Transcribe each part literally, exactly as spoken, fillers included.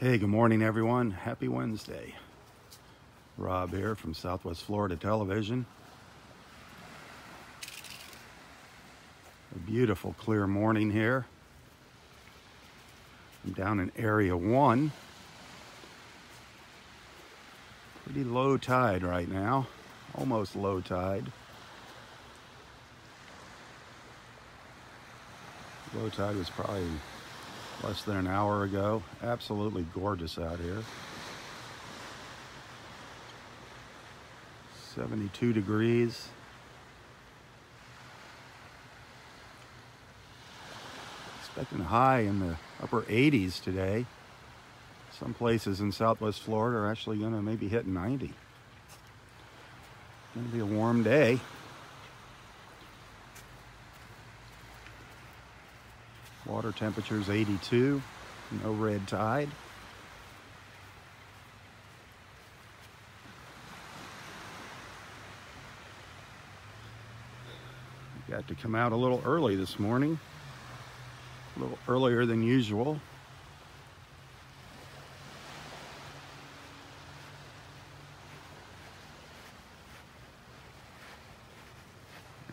Hey, good morning, everyone. Happy Wednesday. Rob here from Southwest Florida Television. A beautiful, clear morning here. I'm down in Area one. Pretty low tide right now. Almost low tide. Low tide was probably less than an hour ago. Absolutely gorgeous out here. seventy-two degrees. Expecting a high in the upper eighties today. Some places in Southwest Florida are actually gonna maybe hit ninety. Gonna be a warm day. Water temperature's eighty-two, no red tide. Got to come out a little early this morning, a little earlier than usual.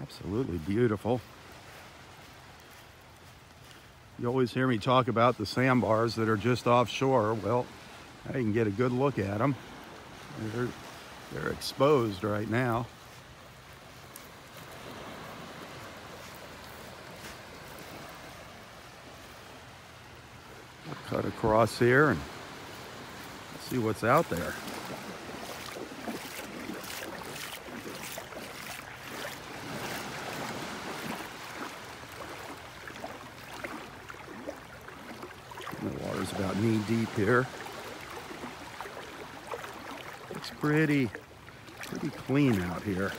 Absolutely beautiful. You always hear me talk about the sandbars that are just offshore. Well, I can get a good look at them. They're, they're exposed right now. We'll cut across here and see what's out there. About knee deep here. It's pretty, pretty clean out here.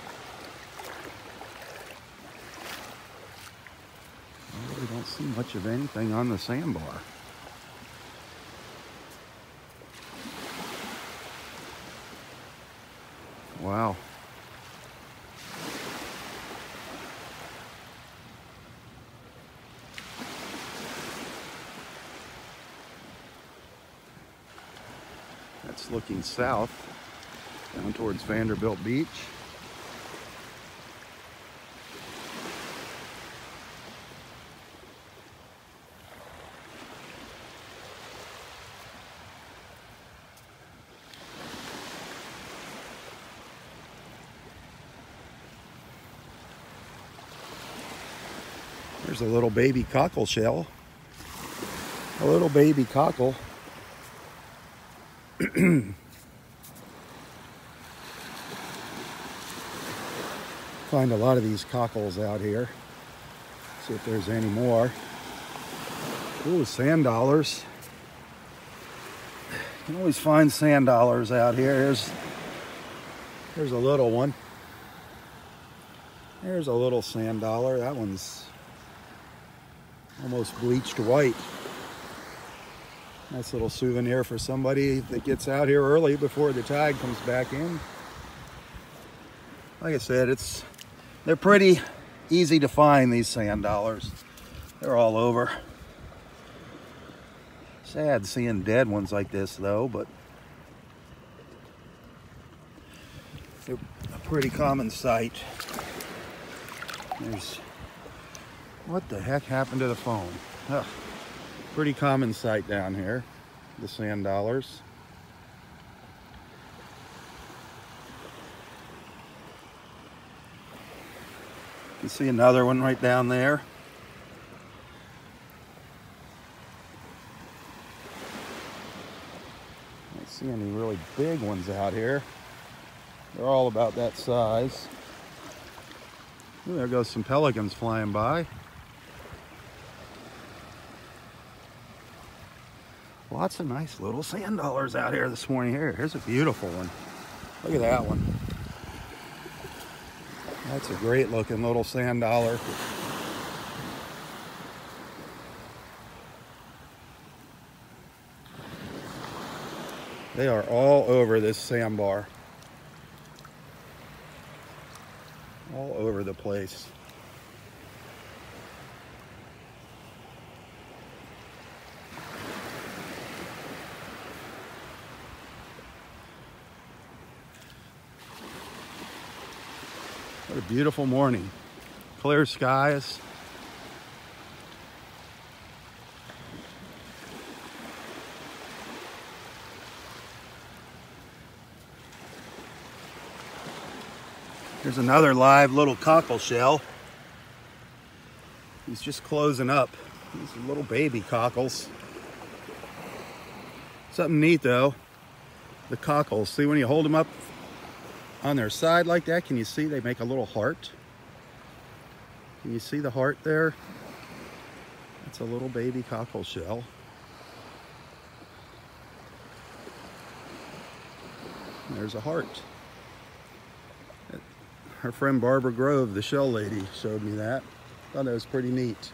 I really don't see much of anything on the sandbar. Wow. That's looking south, down towards Vanderbilt Beach. There's a little baby cockle shell. A little baby cockle. Find a lot of these cockles out here. See if there's any more. Ooh, sand dollars. You can always find sand dollars out here. Here's, here's a little one. There's a little sand dollar. That one's almost bleached white. Nice little souvenir for somebody that gets out here early before the tide comes back in. Like I said, it's they're pretty easy to find, these sand dollars. They're all over. Sad seeing dead ones like this though, but they're a pretty common sight. There's, what the heck happened to the phone? Huh. Pretty common sight down here, the sand dollars. You can see another one right down there. I don't see any really big ones out here. They're all about that size. Ooh, there goes some pelicans flying by. Lots of nice little sand dollars out here this morning. Here, here's a beautiful one. Look at that one. That's a great looking little sand dollar. They are all over this sandbar. All over the place. What a beautiful morning. Clear skies. Here's another live little cockleshell. He's just closing up. These are little baby cockles. Something neat though, the cockles. See, when you hold them up on their side like that, can you see they make a little heart? Can you see the heart there? It's a little baby cockleshell. There's a heart. Our friend Barbara Grove, the shell lady, showed me that. Thought that was pretty neat.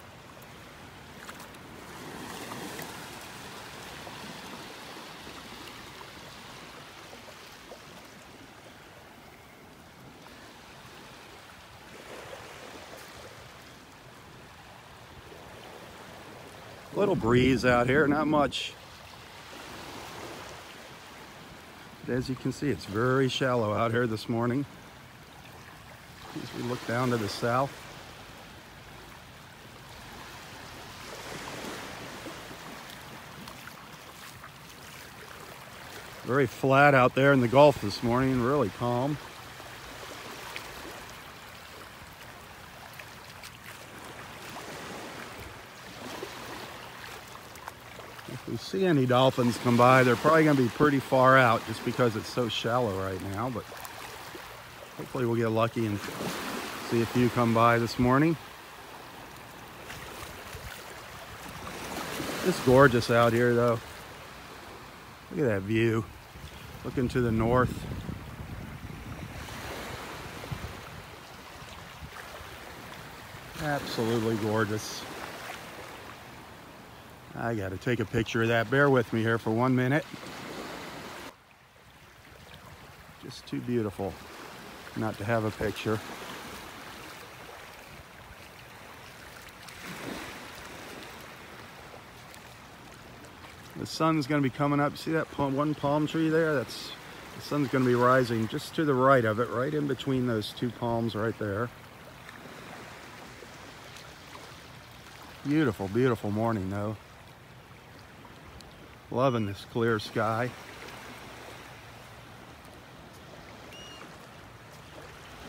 Little breeze out here, not much. But as you can see, it's very shallow out here this morning. As we look down to the south. Very flat out there in the Gulf this morning, really calm. If we see any dolphins come by, they're probably going to be pretty far out just because it's so shallow right now, but hopefully we'll get lucky and see a few come by this morning. It's gorgeous out here though. Look at that view. Looking to the north. Absolutely gorgeous. I gotta take a picture of that. Bear with me here for one minute. Just too beautiful not to have a picture. The sun's going to be coming up. See that palm, one palm tree there? That's the sun's going to be rising just to the right of it, right in between those two palms right there. Beautiful, beautiful morning though. Loving this clear sky.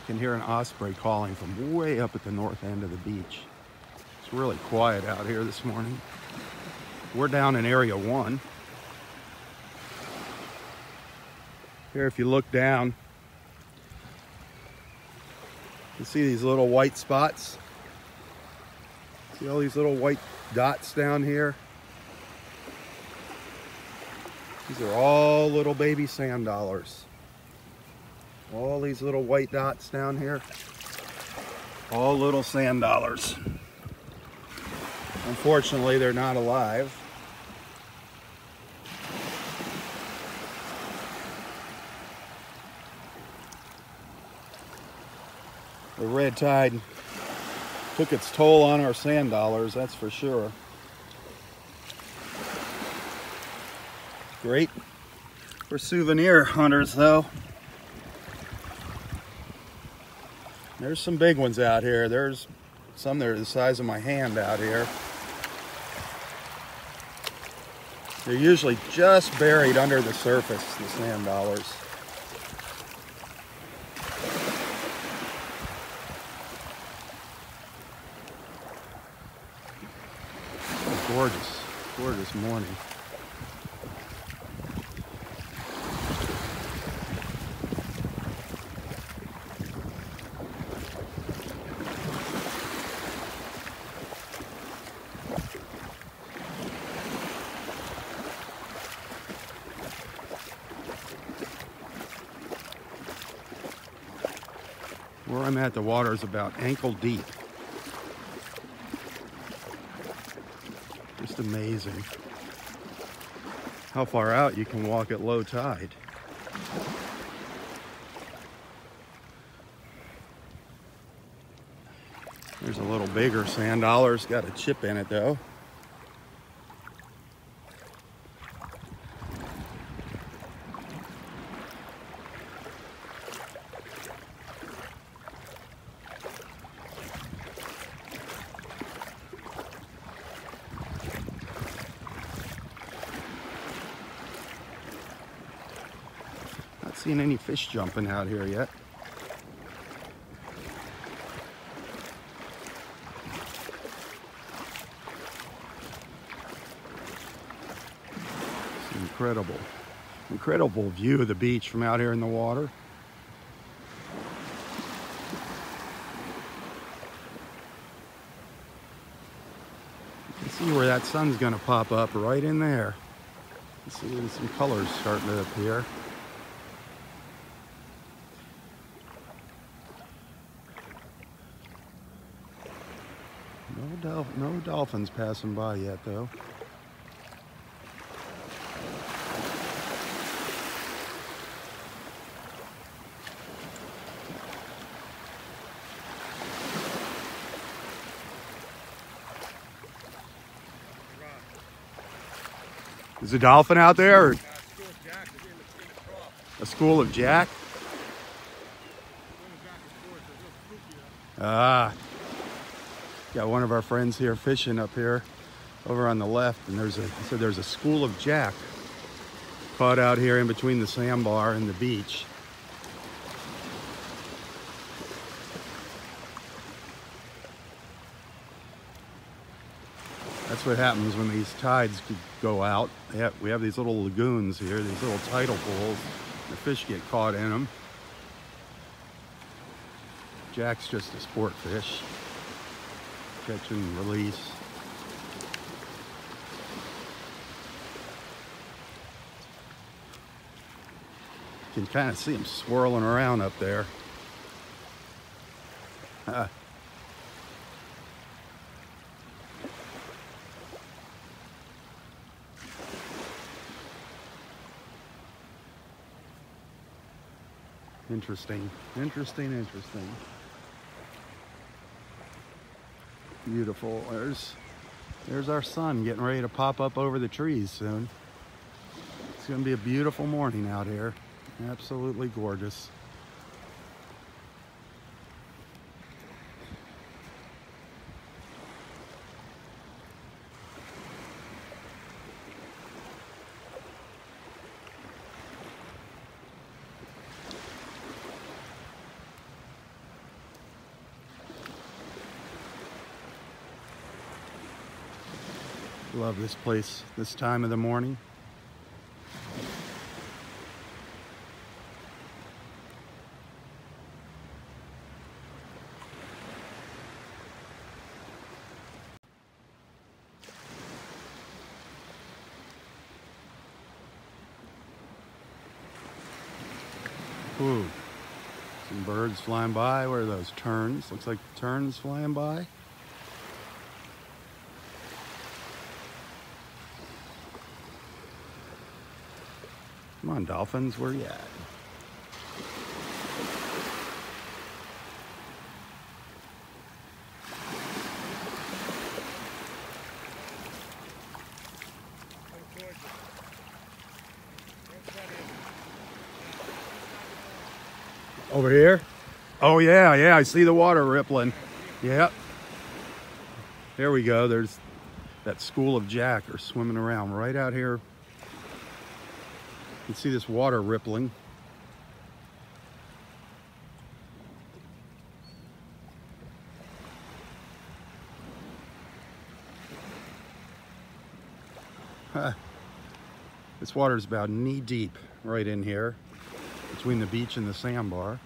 Can hear an osprey calling from way up at the north end of the beach. It's really quiet out here this morning. We're down in area one. Here, if you look down, you can see these little white spots. See all these little white dots down here? These are all little baby sand dollars. All these little white dots down here, all little sand dollars. Unfortunately, they're not alive. The red tide took its toll on our sand dollars, that's for sure. Great for souvenir hunters, though. There's some big ones out here. There's some that are the size of my hand out here. They're usually just buried under the surface, the sand dollars. Gorgeous, gorgeous morning. Where I'm at, the water is about ankle deep. Just amazing how far out you can walk at low tide. There's a little bigger sand dollar. It's got a chip in it though. seen any fish jumping out here yet. It's incredible, incredible view of the beach from out here in the water. You can see where that sun's gonna pop up right in there. Seeing some colors starting to appear. No, dolph no dolphins passing by yet, though. Is a dolphin out there? Or? Uh, school jack is in the a school of jack? Ah. Got one of our friends here fishing up here over on the left, and there's a so there's a school of jack caught out here in between the sandbar and the beach. That's what happens when these tides go out. Yeah, we have these little lagoons here, these little tidal pools. The fish get caught in them. Jack's just a sport fish. Catch and release. You can kind of see them swirling around up there. Huh. Interesting, interesting, interesting. Beautiful. There's, there's our sun getting ready to pop up over the trees soon. It's going to be a beautiful morning out here. Absolutely gorgeous. Love this place this time of the morning. Ooh, some birds flying by. Where are those terns? Looks like terns flying by. Come on, dolphins, where you at? Over here? Oh yeah, yeah, I see the water rippling. Yep. There we go, there's that school of jack are swimming around right out here. You can see this water rippling. Huh. This water is about knee deep right in here between the beach and the sandbar.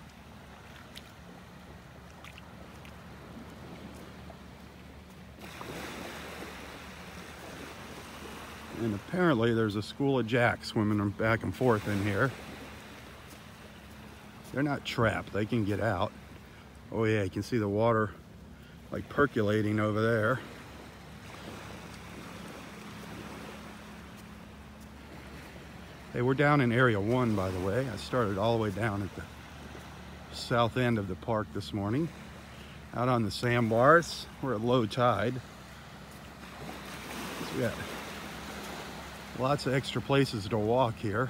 And apparently there's a school of jack swimming back and forth in here. They're not trapped, they can get out. Oh yeah, you can see the water like percolating over there. Hey, we're down in area one, by the way. I started all the way down at the south end of the park this morning. Out on the sandbars, we're at low tide. So we got lots of extra places to walk here.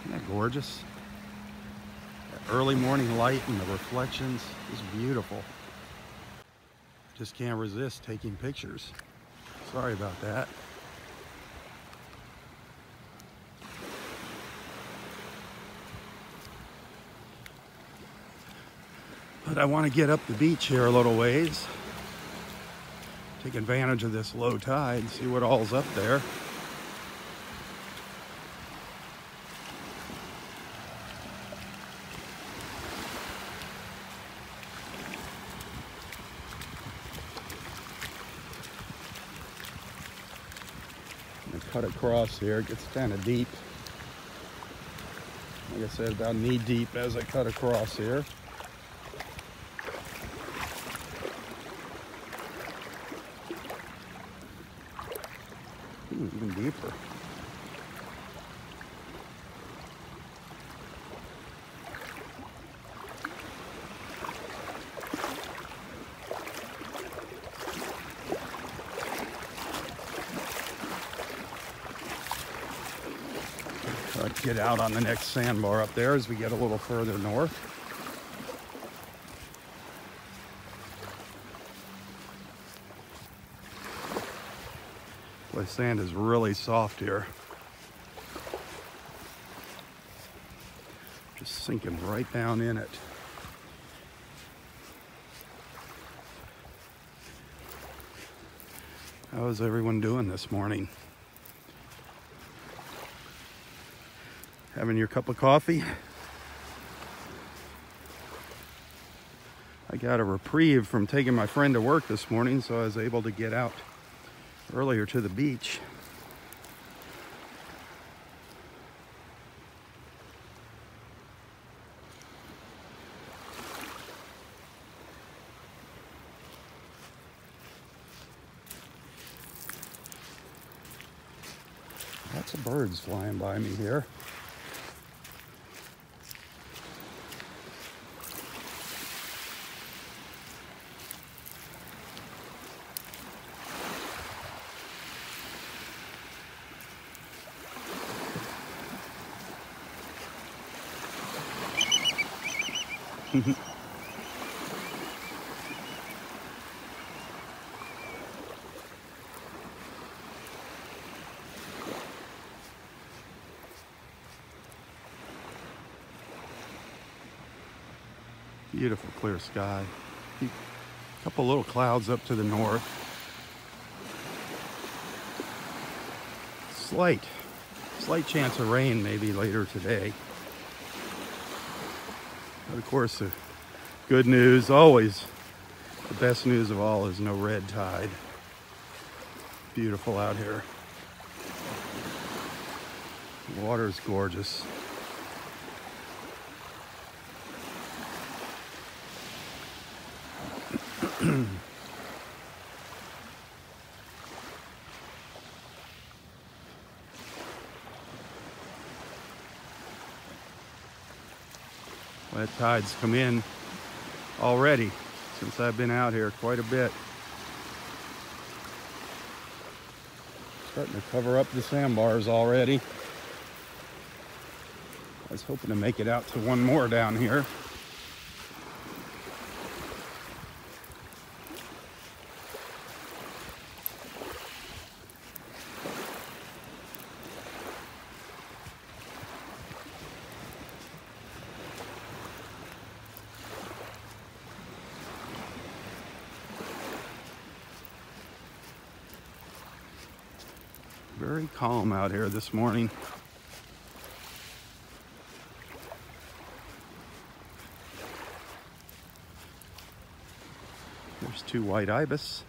Isn't that gorgeous? That early morning light and the reflections is beautiful. Just can't resist taking pictures. Sorry about that. But I want to get up the beach here a little ways. Take advantage of this low tide and see what all's up there. I'm gonna cut across here, it gets kind of deep. Like I said, about knee deep as I cut across here. Ooh, even deeper. I'll get out on the next sandbar up there as we get a little further north. The sand is really soft here. Just sinking right down in it. How is everyone doing this morning? Having your cup of coffee? I got a reprieve from taking my friend to work this morning, so I was able to get out earlier to the beach. Lots of birds flying by me here. Beautiful clear sky. A couple little clouds up to the north. Slight, slight chance of rain maybe later today. But of course, the good news, always the best news of all, is no red tide. Beautiful out here. The water's gorgeous. Wet tide's come in already since I've been out here quite a bit. Starting to cover up the sandbars already. I was hoping to make it out to one more down here. Very calm out here this morning. There's two white ibis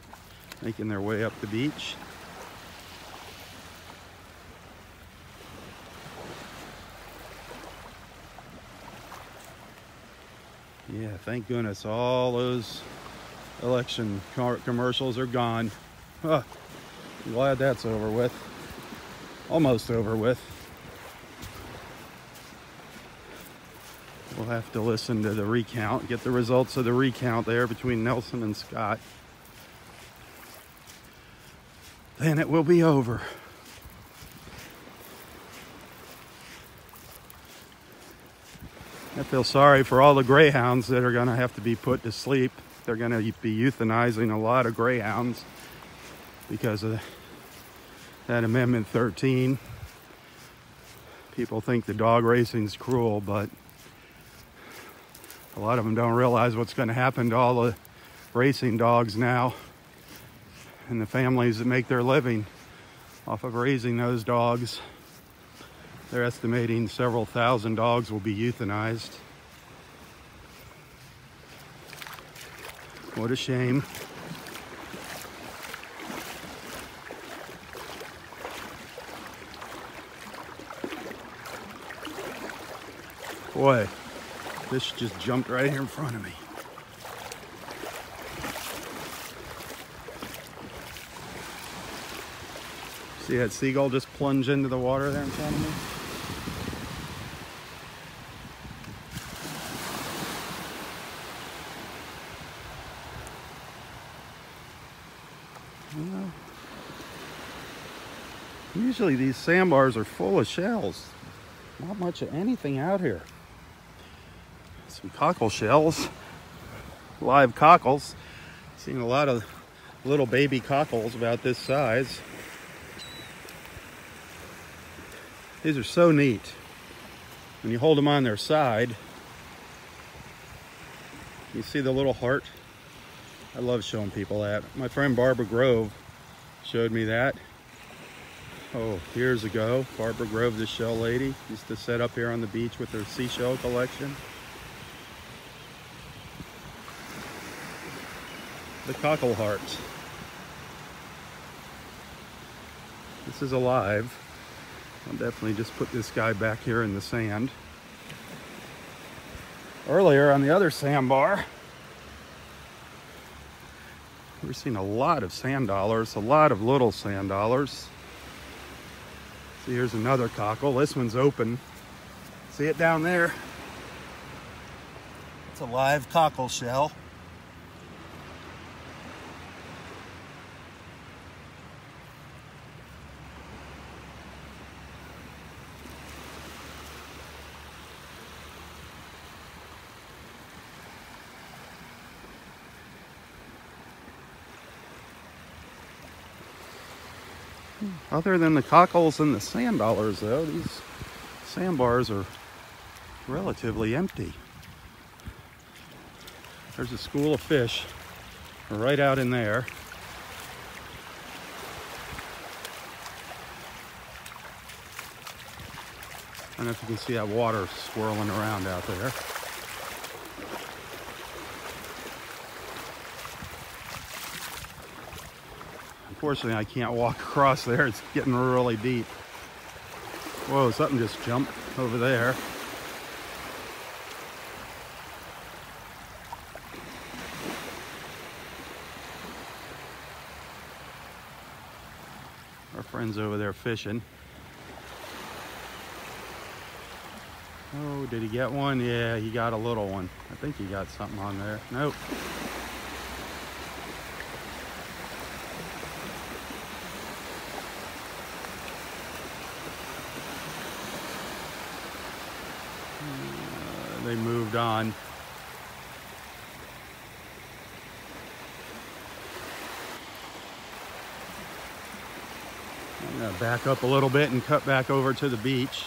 making their way up the beach. Yeah, thank goodness all those election commercials are gone. Huh. I'm glad that's over with. Almost over with. We'll have to listen to the recount, get the results of the recount there between Nelson and Scott. Then it will be over. I feel sorry for all the greyhounds that are going to have to be put to sleep. They're going to be euthanizing a lot of greyhounds because of that Amendment thirteen. People think the dog racing's cruel, but A lot of them don't realize what's going to happen to all the racing dogs now and the families that make their living off of raising those dogs. They're estimating several thousand dogs will be euthanized. What a shame. Boy, this just jumped right here in front of me. See that seagull just plunge into the water there in front of me? Well, usually these sandbars are full of shells. Not much of anything out here. Some cockle shells, live cockles. Seen a lot of little baby cockles about this size. These are so neat. When you hold them on their side, you see the little heart. I love showing people that. My friend Barbara Grove showed me that. Oh, years ago. Barbara Grove, the shell lady, used to set up here on the beach with her seashell collection. The cockle heart. This is alive. I'll definitely just put this guy back here in the sand. Earlier on the other sandbar, we're seeing a lot of sand dollars, a lot of little sand dollars. See, here's another cockle. This one's open. See it down there? It's a live cockle shell. Other than the cockles and the sand dollars, though, these sandbars are relatively empty. There's a school of fish right out in there. I don't know if you can see that water swirling around out there. Unfortunately, I can't walk across there. It's getting really deep. Whoa, something just jumped over there. Our friend's over there fishing. Oh, did he get one? Yeah, he got a little one. I think he got something on there. Nope. They moved on. I'm gonna back up a little bit and cut back over to the beach.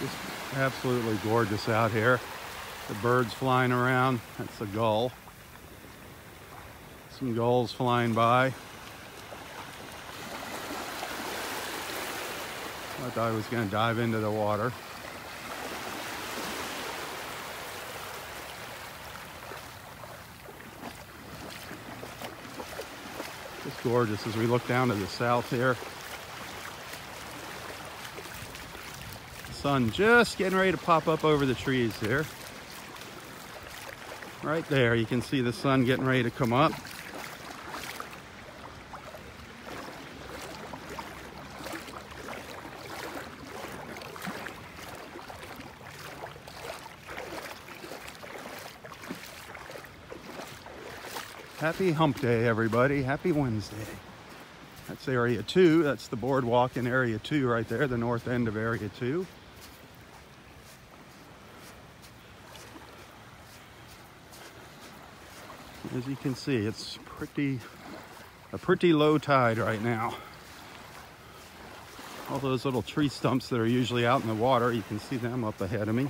Just absolutely gorgeous out here. The birds flying around. That's a gull. Some gulls flying by. I thought I was gonna dive into the water. It's gorgeous as we look down to the south here. The sun just getting ready to pop up over the trees here. Right there, you can see the sun getting ready to come up. Happy hump day, everybody. Happy Wednesday. That's area two. That's the boardwalk in area two right there, the north end of area two. As you can see, it's pretty, a pretty low tide right now. All those little tree stumps that are usually out in the water, you can see them up ahead of me.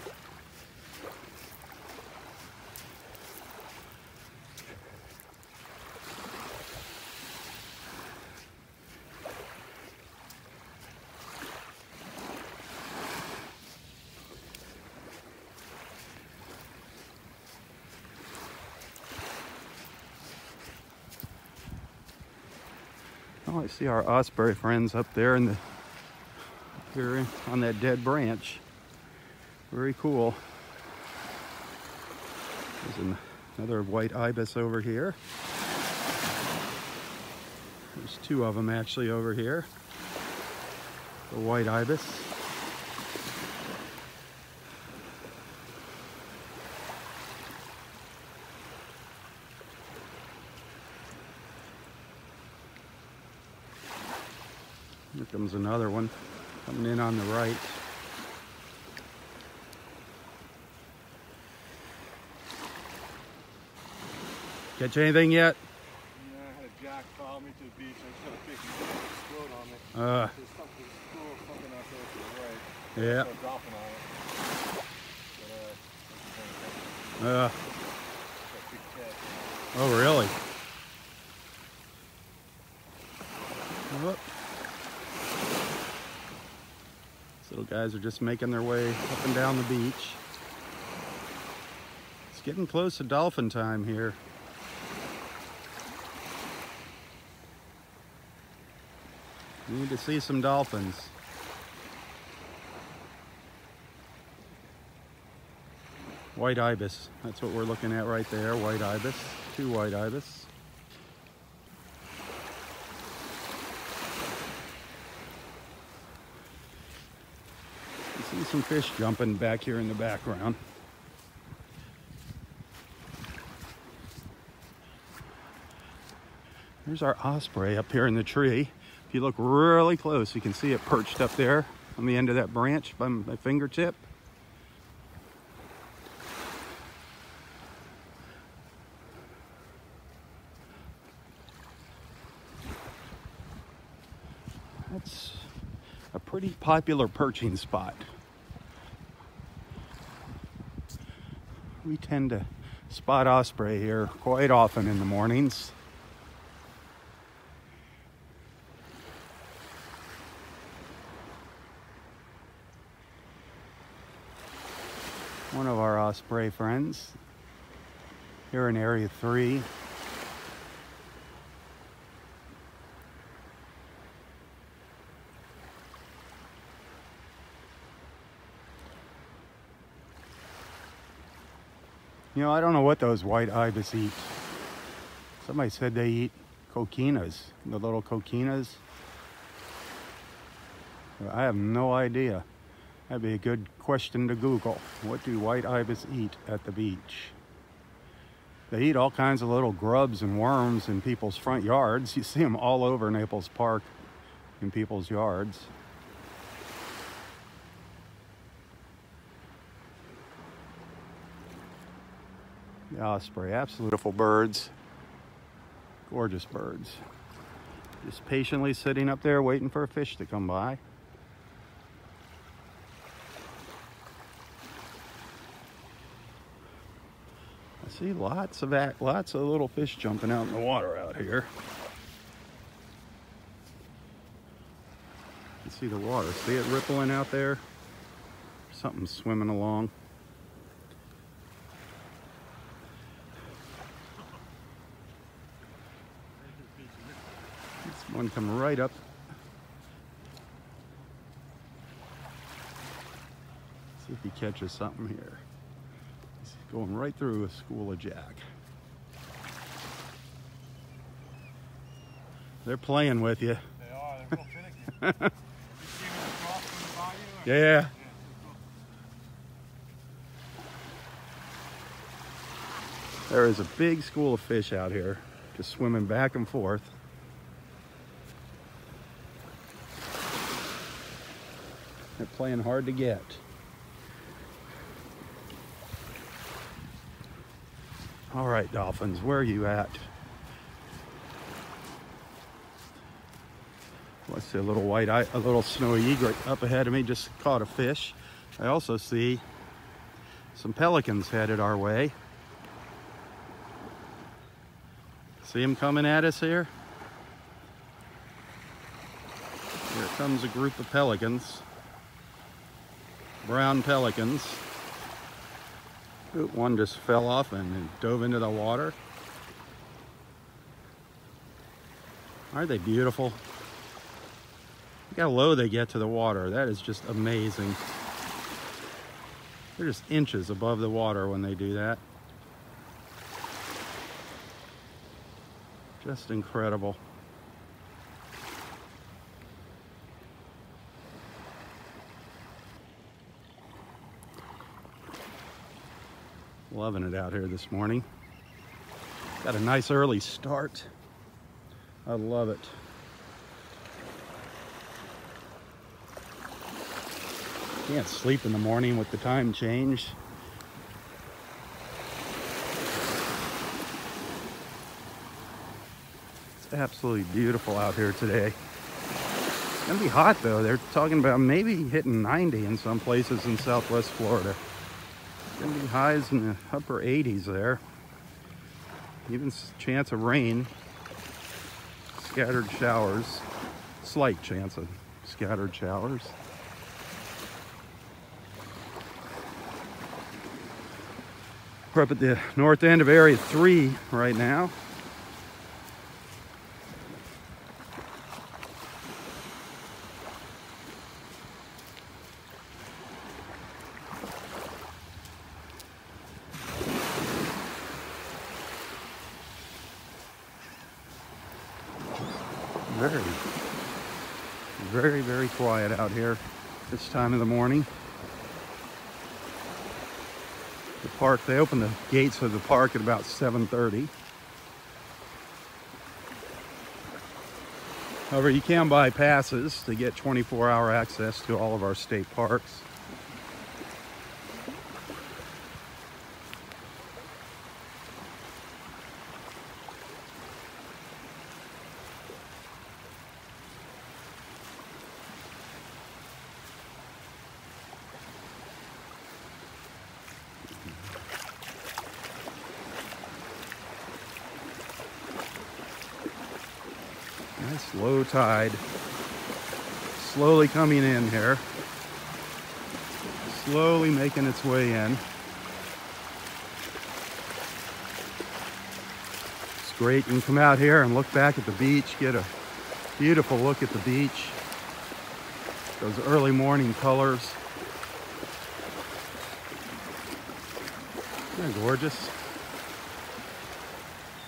Oh, I see our osprey friends up there in the here on that dead branch. Very cool. There's an, another white ibis over here. There's two of them actually over here. The white ibis. Here comes another one coming in on the right. Catch anything yet? Yeah, I had a jack follow me to the beach. I just had a fish float on me. Uh, There's something cool or something out there to the right. Yeah. There's a dolphin on it. But, uh, uh, oh, really? Oh. These little guys are just making their way up and down the beach. It's getting close to dolphin time here. We need to see some dolphins. White ibis, that's what we're looking at right there, white ibis, two white ibis. You see some fish jumping back here in the background. There's our osprey up here in the tree. If you look really close, you can see it perched up there on the end of that branch by my fingertip. That's a pretty popular perching spot. We tend to spot osprey here quite often in the mornings. One of our osprey friends here in area three. You know, I don't know what those white ibis eat. Somebody said they eat coquinas, the little coquinas. I have no idea. That'd be a good question to Google. What do white ibis eat at the beach? They eat all kinds of little grubs and worms in people's front yards. You see them all over Naples Park in people's yards. The osprey, absolutely beautiful birds. Gorgeous birds. Just patiently sitting up there waiting for a fish to come by. See lots of lots of little fish jumping out in the water out here. You can see the water. See it rippling out there? Something's swimming along. This one come right up. Let's see if he catches something here. Going right through a school of jack. They're playing with you. They are, they're real finicky. Yeah. There is a big school of fish out here, just swimming back and forth. They're playing hard to get. All right, dolphins, where are you at? Well, I see a little white, eye, a little snowy egret up ahead of me, just caught a fish. I also see some pelicans headed our way. See them coming at us here? Here comes a group of pelicans, brown pelicans. One just fell off and dove into the water. Aren't they beautiful? Look how low they get to the water. That is just amazing. They're just inches above the water when they do that. Just incredible. Loving it out here this morning. Got a nice early start. I love it. Can't sleep in the morning with the time change. It's absolutely beautiful out here today. It's gonna be hot though. They're talking about maybe hitting ninety in some places in Southwest Florida. Gonna be highs in the upper eighties there. Even chance of rain, scattered showers, slight chance of scattered showers. We're up at the north end of Area three right now. Very, very, very quiet out here this time of the morning. The park, they open the gates of the park at about seven thirty. However, you can buy passes to get twenty-four hour access to all of our state parks. Nice low tide, slowly coming in here, slowly making its way in. It's great, you can come out here and look back at the beach, get a beautiful look at the beach, those early morning colors. Isn't that gorgeous?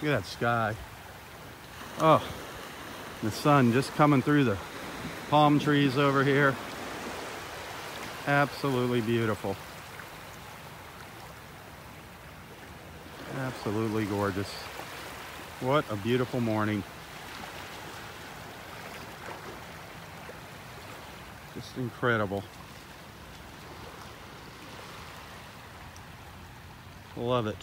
Look at that sky. Oh. The sun just coming through the palm trees over here. Absolutely beautiful. Absolutely gorgeous. What a beautiful morning. Just incredible. Love it.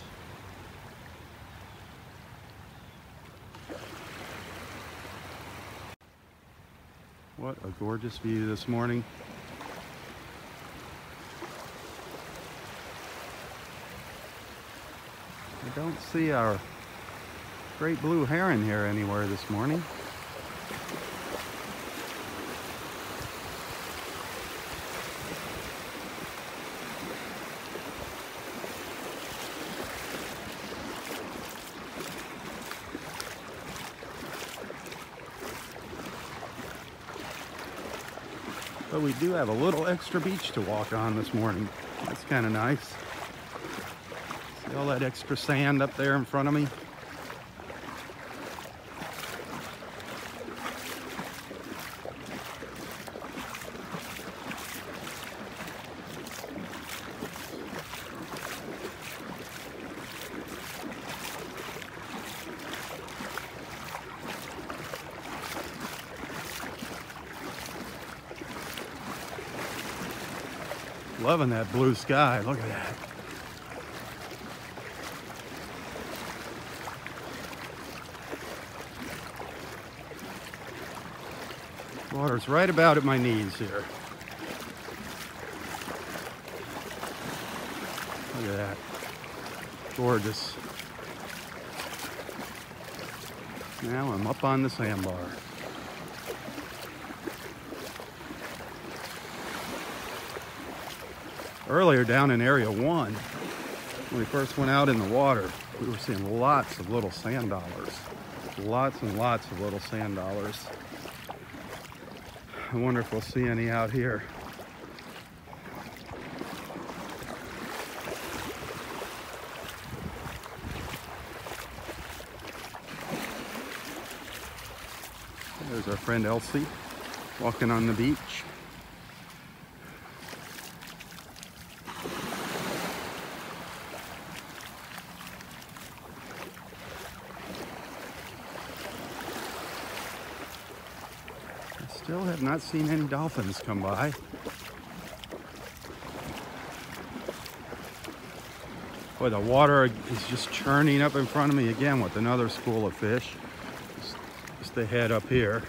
What a gorgeous view this morning. I don't see our great blue heron here anywhere this morning. But we do have a little extra beach to walk on this morning. That's kind of nice. See all that extra sand up there in front of me? Loving that blue sky, look at that. Water's right about at my knees here. Look at that, gorgeous. Now I'm up on the sandbar. Earlier down in Area one, when we first went out in the water, we were seeing lots of little sand dollars. Lots and lots of little sand dollars. I wonder if we'll see any out here. There's our friend Elsie walking on the beach. Still have not seen any dolphins come by. Boy, the water is just churning up in front of me again with another school of fish. Just, just the head up here.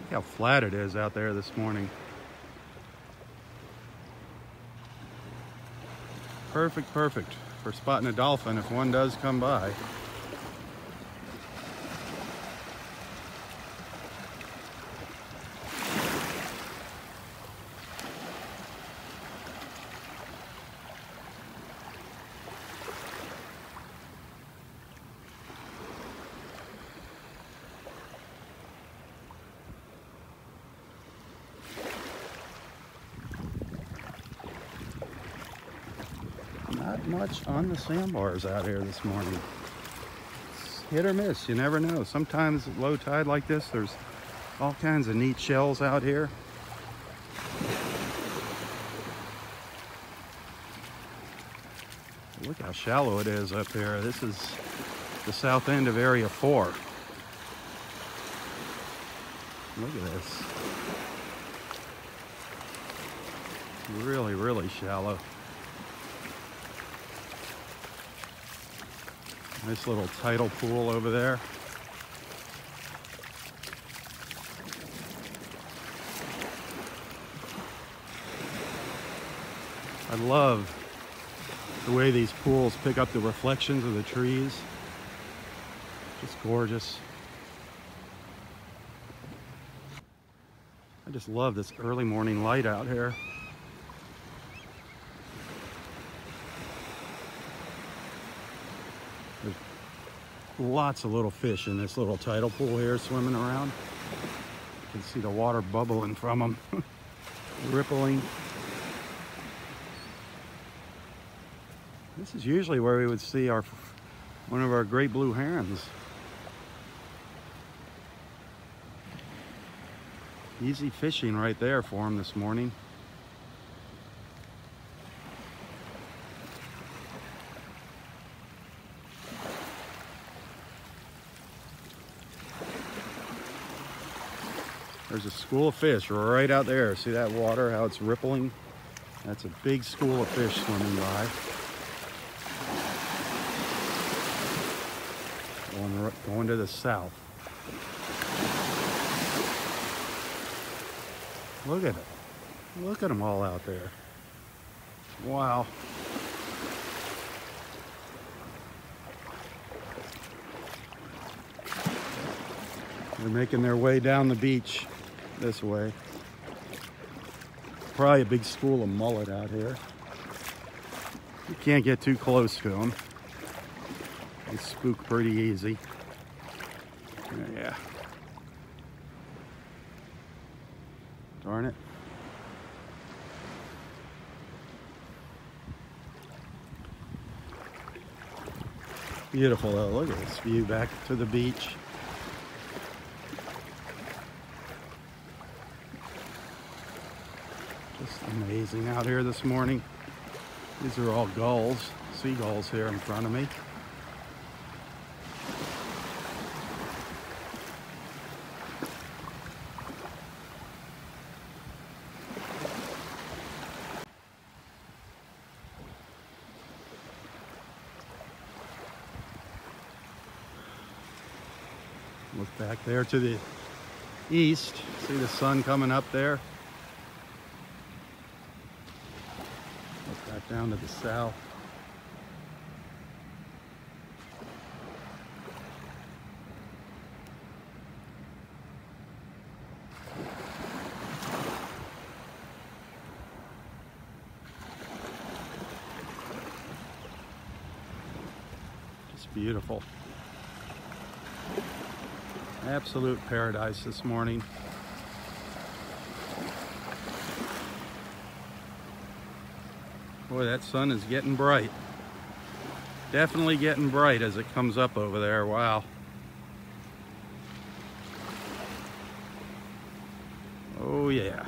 Look how flat it is out there this morning. Perfect, perfect for spotting a dolphin if one does come by. Not much on the sandbars out here this morning. It's hit or miss, you never know. Sometimes at low tide like this, there's all kinds of neat shells out here. Look how shallow it is up here. This is the south end of Area four. Look at this. It's really, really shallow. Nice little tidal pool over there. I love the way these pools pick up the reflections of the trees. Just gorgeous. I just love this early morning light out here. Lots of little fish in this little tidal pool here swimming around. You can see the water bubbling from them, rippling. This is usually where we would see our one of our great blue herons. Easy fishing right there for them this morning. There's a school of fish right out there. See that water, how it's rippling? That's a big school of fish swimming by. Going, going to the south. Look at it. Look at them all out there. Wow. They're making their way down the beach. This way. Probably a big school of mullet out here. You can't get too close to them. They spook pretty easy. Yeah. Darn it. Beautiful though. Look at this view back to the beach. Amazing out here this morning. These are all gulls, seagulls here in front of me. Look back there to the east. See the sun coming up there. Down to the south. beautiful. Absolute paradise this morning. Boy, that sun is getting bright. Definitely getting bright as it comes up over there. Wow. Oh yeah.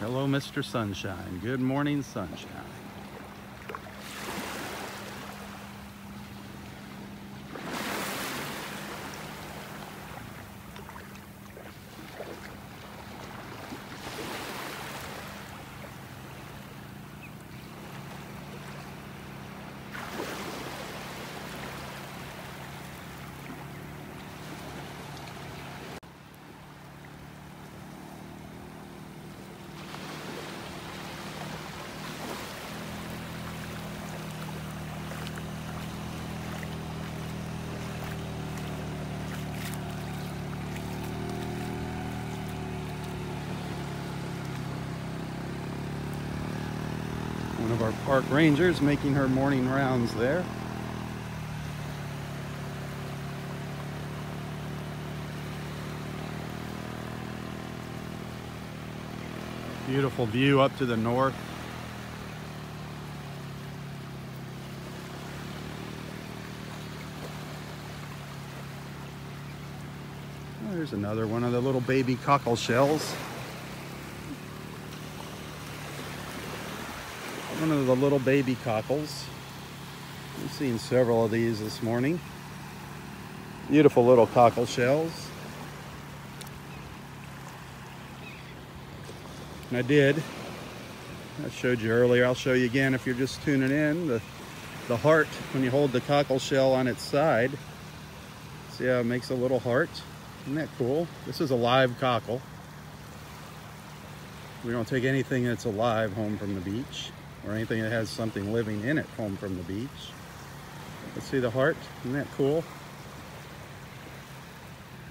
Hello, Mister Sunshine. Good morning, sunshine. One of our park rangers making her morning rounds there. Beautiful view up to the north. Well, there's another one of the little baby cockle shells. One of the little baby cockles. We've seen several of these this morning. Beautiful little cockle shells. And I did, I showed you earlier, I'll show you again if you're just tuning in, the, the heart, when you hold the cockle shell on its side, see how it makes a little heart? Isn't that cool? This is a live cockle. We don't take anything that's alive home from the beach, or anything that has something living in it home from the beach. Let's see the heart, isn't that cool?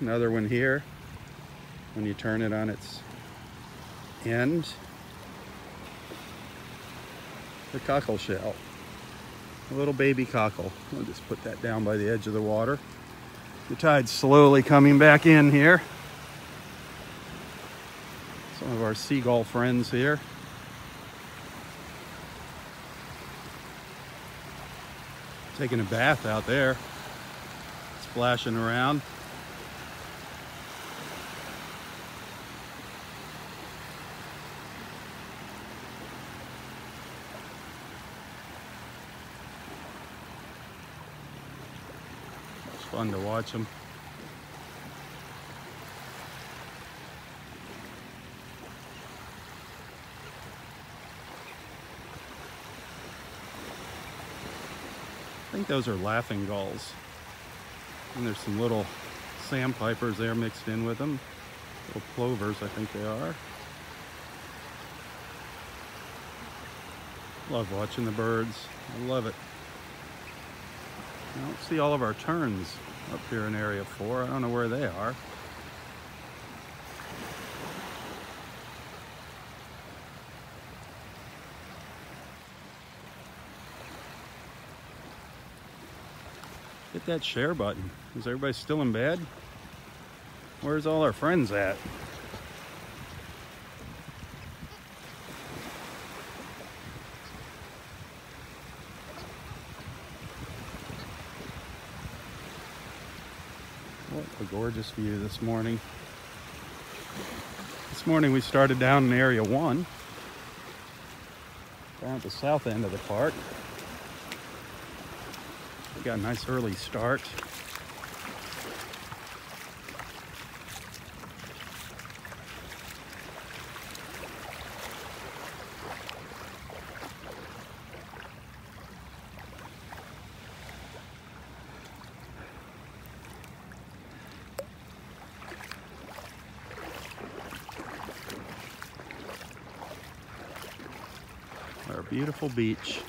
Another one here, when you turn it on its end. The cockle shell, a little baby cockle. We'll just put that down by the edge of the water. The tide's slowly coming back in here. Some of our seagull friends here. Taking a bath out there, splashing around. It's fun to watch them. I think those are laughing gulls, and there's some little sandpipers there mixed in with them, little plovers I think they are. Love watching the birds, I love it. I don't see all of our terns up here in area four, I don't know where they are. Hit that share button. Is everybody still in bed? Where's all our friends at? What a gorgeous view this morning. This morning we started down in area one, down at the south end of the park. We got a nice early start. Our beautiful beach.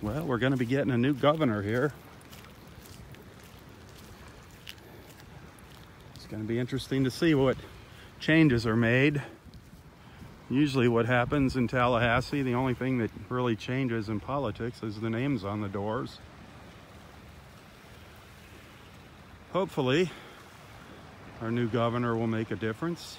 Well, we're going to be getting a new governor here. It's going to be interesting to see what changes are made. usually what happens in Tallahassee, the only thing that really changes in politics is the names on the doors. Hopefully, our new governor will make a difference.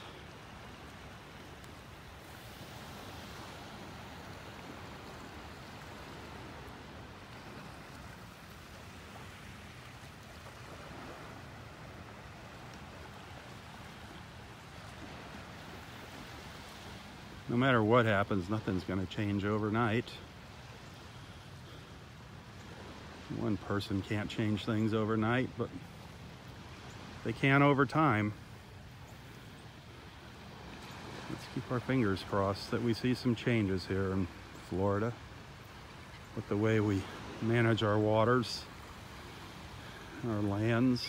No matter what happens, nothing's going to change overnight. One person can't change things overnight, but they can over time. Let's keep our fingers crossed that we see some changes here in Florida with the way we manage our waters, our lands.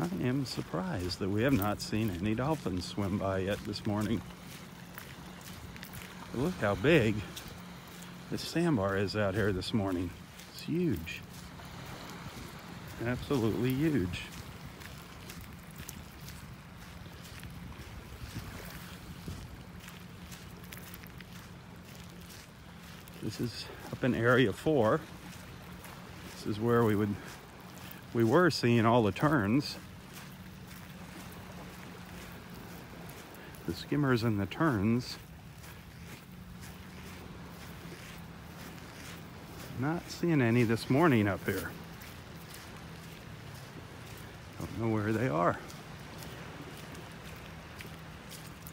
I am surprised that we have not seen any dolphins swim by yet this morning. But look how big this sandbar is out here this morning. It's huge. Absolutely huge. This is up in Area four. This is where we would we were seeing all the terns. The skimmers and the terns. Not seeing any this morning up here. Don't know where they are.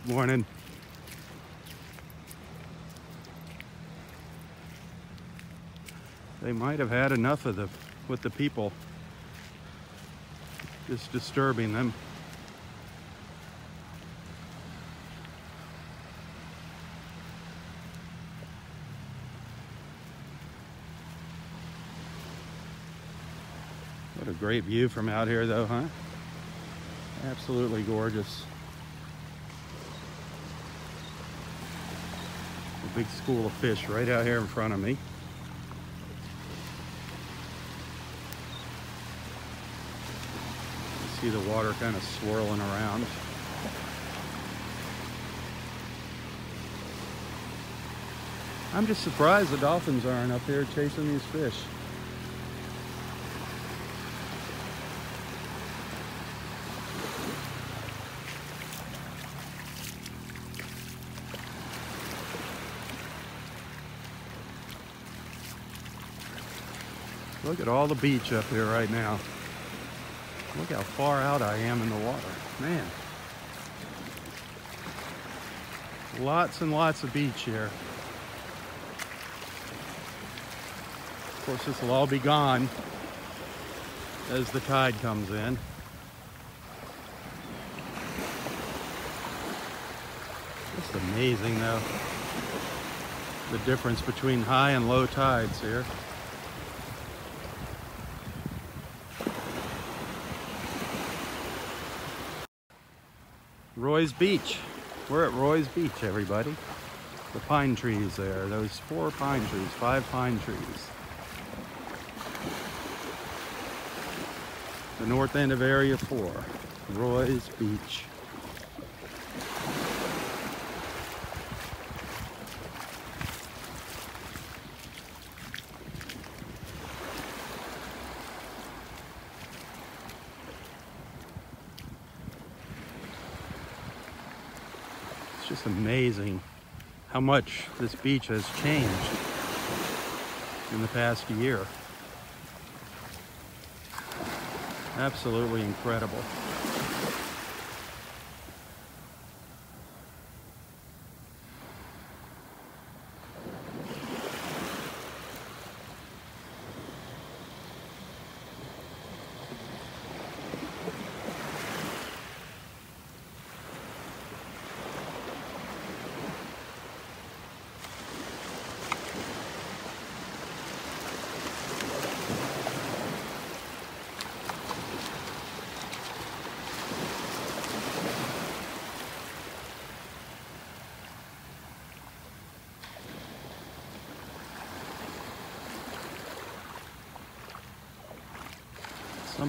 Morning. They might have had enough of the with the people just disturbing them. What a great view from out here though, huh? Absolutely gorgeous. A big school of fish right out here in front of me. See the water kind of swirling around. I'm just surprised the dolphins aren't up here chasing these fish. Look at all the beach up here right now. Look how far out I am in the water. Man. Lots and lots of beach here. Of course, this will all be gone as the tide comes in. It's amazing, though, the difference between high and low tides here. Roy's Beach. We're at Roy's Beach, everybody. The pine trees there, those four pine trees, five pine trees. The north end of Area four, Roy's Beach. It's just amazing how much this beach has changed in the past year. Absolutely incredible.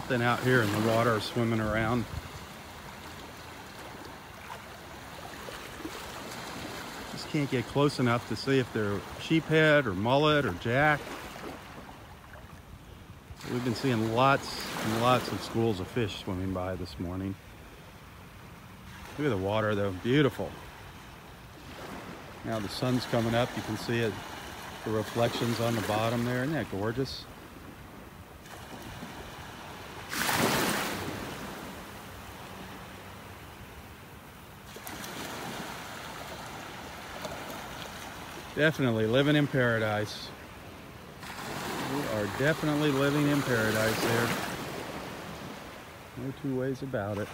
something out here in the water swimming around. Just can't get close enough to see if they're sheephead or mullet or jack. We've been seeing lots and lots of schools of fish swimming by this morning. Look at the water though, beautiful. Now the sun's coming up, you can see it, the reflections on the bottom there. Isn't that gorgeous? Definitely living in paradise. We are definitely living in paradise here. No two ways about it.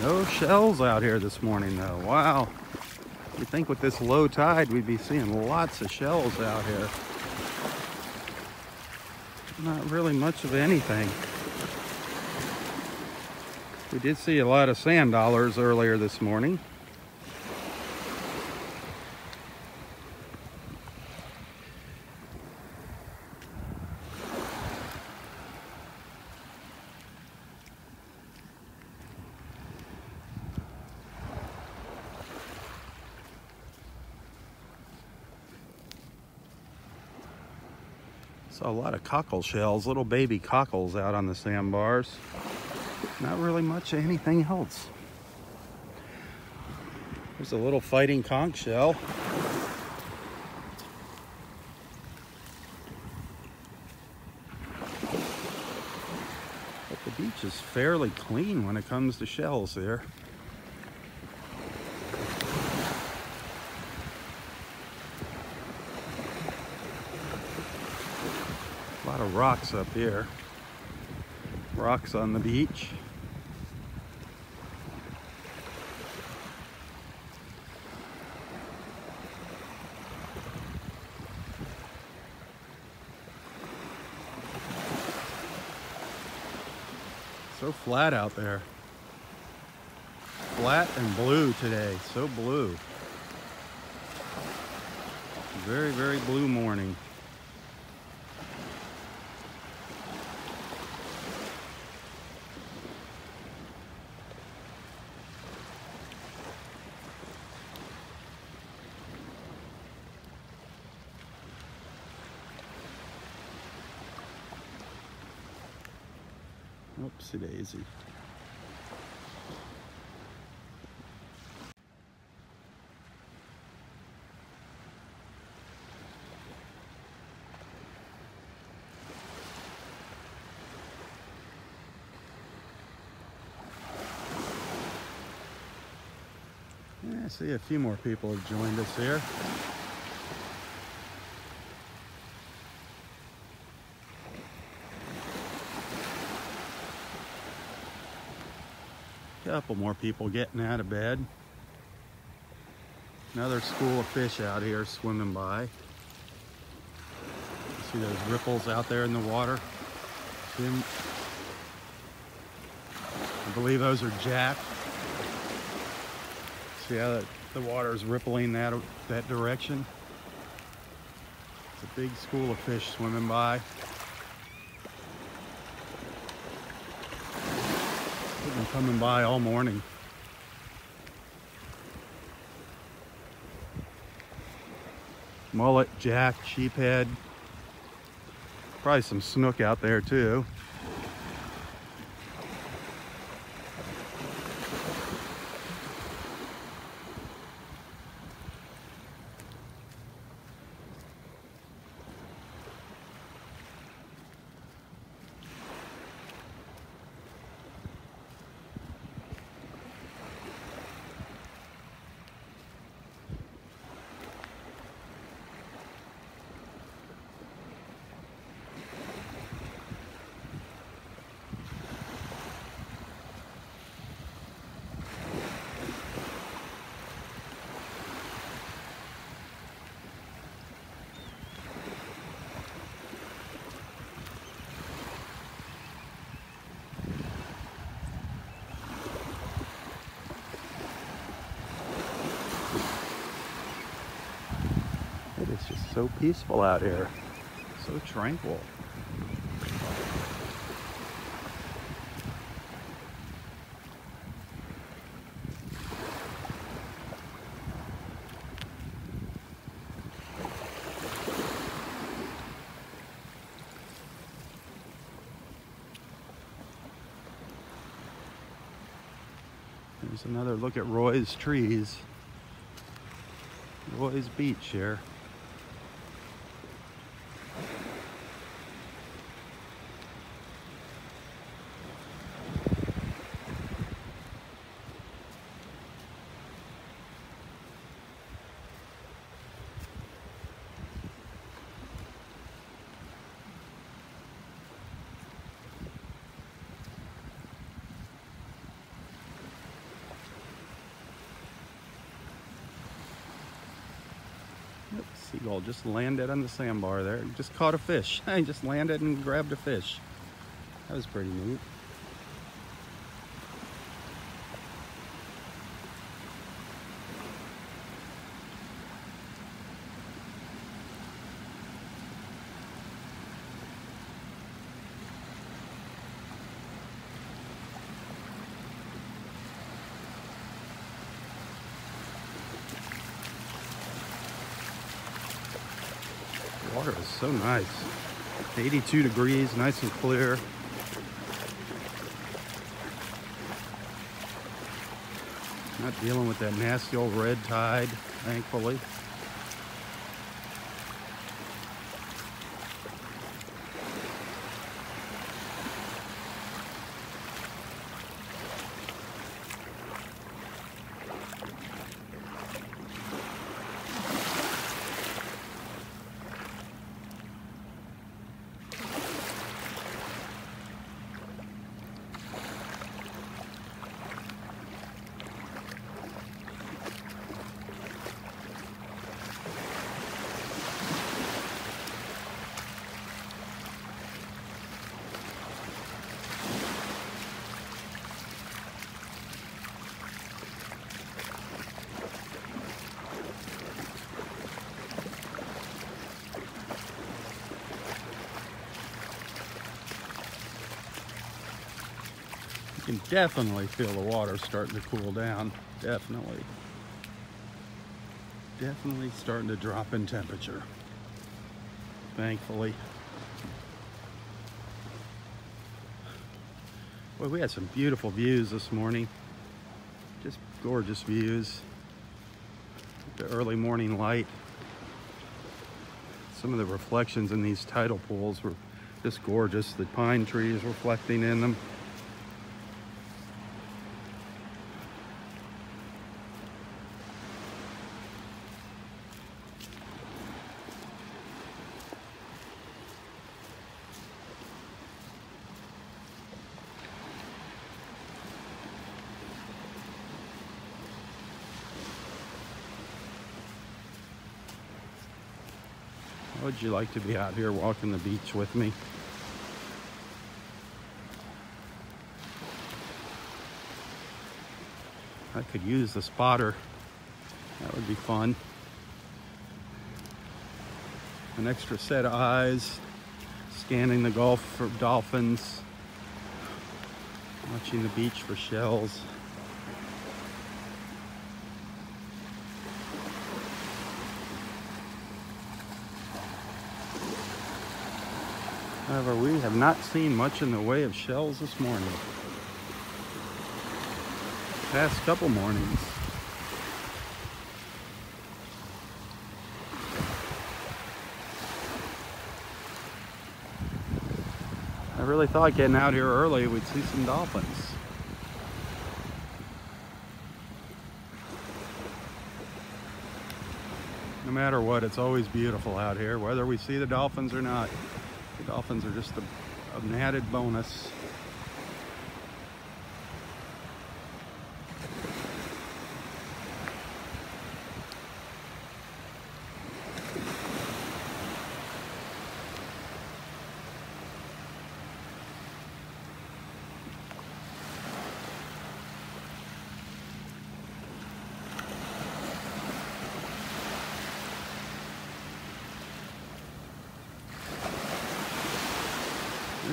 No shells out here this morning though. Wow. You'd think with this low tide we'd be seeing lots of shells out here. Not really much of anything. We did see a lot of sand dollars earlier this morning. Saw a lot of cockle shells, little baby cockles out on the sandbars. Not really much of anything else. There's a little fighting conch shell. But the beach is fairly clean when it comes to shells here. A lot of rocks up here. Rocks on the beach. So flat out there. Flat and blue today. So blue. Very, very blue morning. Oopsie daisy. Yeah, I see a few more people have joined us here. Couple more people getting out of bed. Another school of fish out here swimming by. See those ripples out there in the water? I believe those are jack. See how the, the water is rippling that, that direction? It's a big school of fish swimming by. Been coming by all morning. Mullet, jack, sheephead. Probably some snook out there too. so peaceful out here. So tranquil. There's another look at Roy's trees. Roy's Beach here. Seagull just landed on the sandbar there. Just caught a fish. I just landed and grabbed a fish. That was pretty neat. Water is so nice. eighty-two degrees, nice and clear. Not dealing with that nasty old red tide, thankfully. You can definitely feel the water starting to cool down. Definitely. Definitely starting to drop in temperature. Thankfully. Boy, we had some beautiful views this morning. Just gorgeous views. The early morning light. Some of the reflections in these tidal pools were just gorgeous. The pine trees reflecting in them. Would you like to be out here walking the beach with me? I could use the spotter. That would be fun. An extra set of eyes, scanning the Gulf for dolphins, watching the beach for shells. However, we have not seen much in the way of shells this morning. Past couple mornings. I really thought getting out here early we'd see some dolphins. No matter what, it's always beautiful out here, whether we see the dolphins or not. Dolphins are just a, an added bonus.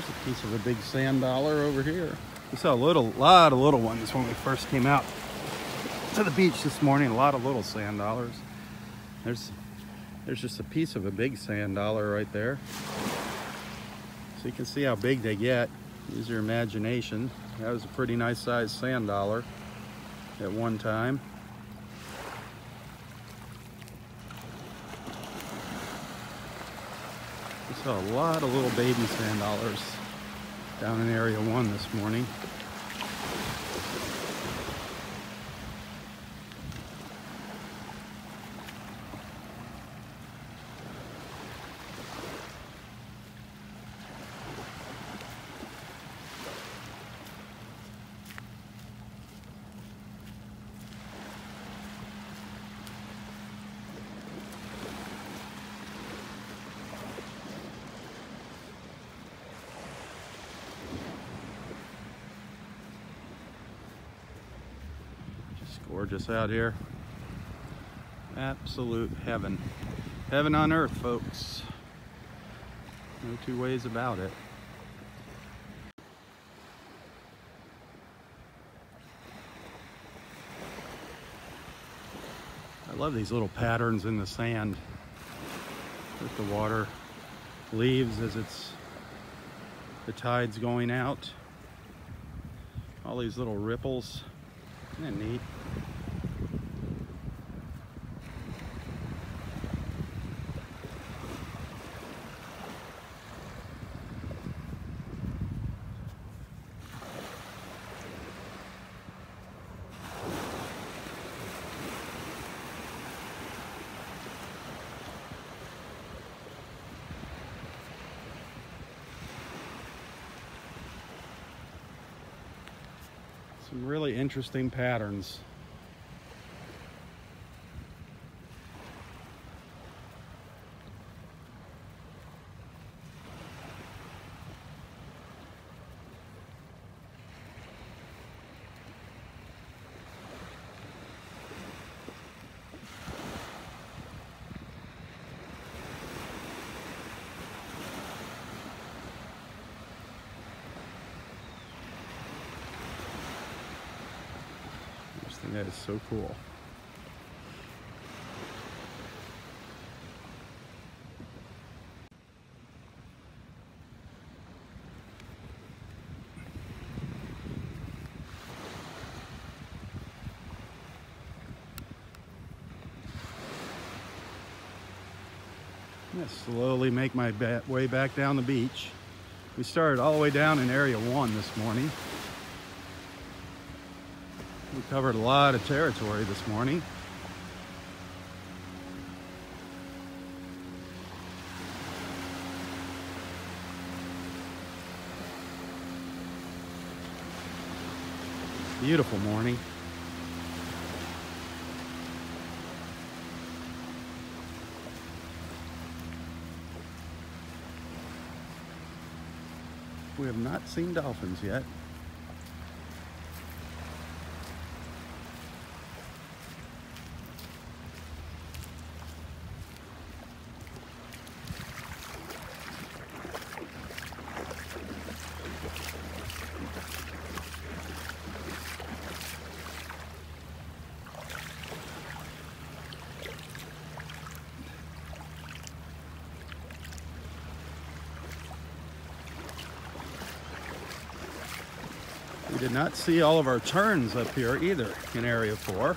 There's a piece of a big sand dollar over here. We saw a little, lot of little ones when we first came out to the beach this morning. A lot of little sand dollars. There's, there's just a piece of a big sand dollar right there. So you can see how big they get. Use your imagination. That was a pretty nice sized sand dollar at one time. We saw a lot of little baby sand dollars down in Area one this morning. Gorgeous out here. Absolute heaven. Heaven on earth, folks. No two ways about it. I love these little patterns in the sand that the water leaves as it's the tide's going out. All these little ripples. Isn't that neat? Some really interesting patterns. That is so cool. I'm gonna slowly make my way back down the beach. We started all the way down in Area one this morning. We covered a lot of territory this morning. Beautiful morning. We have not seen dolphins yet. Did not see all of our terns up here either in Area four.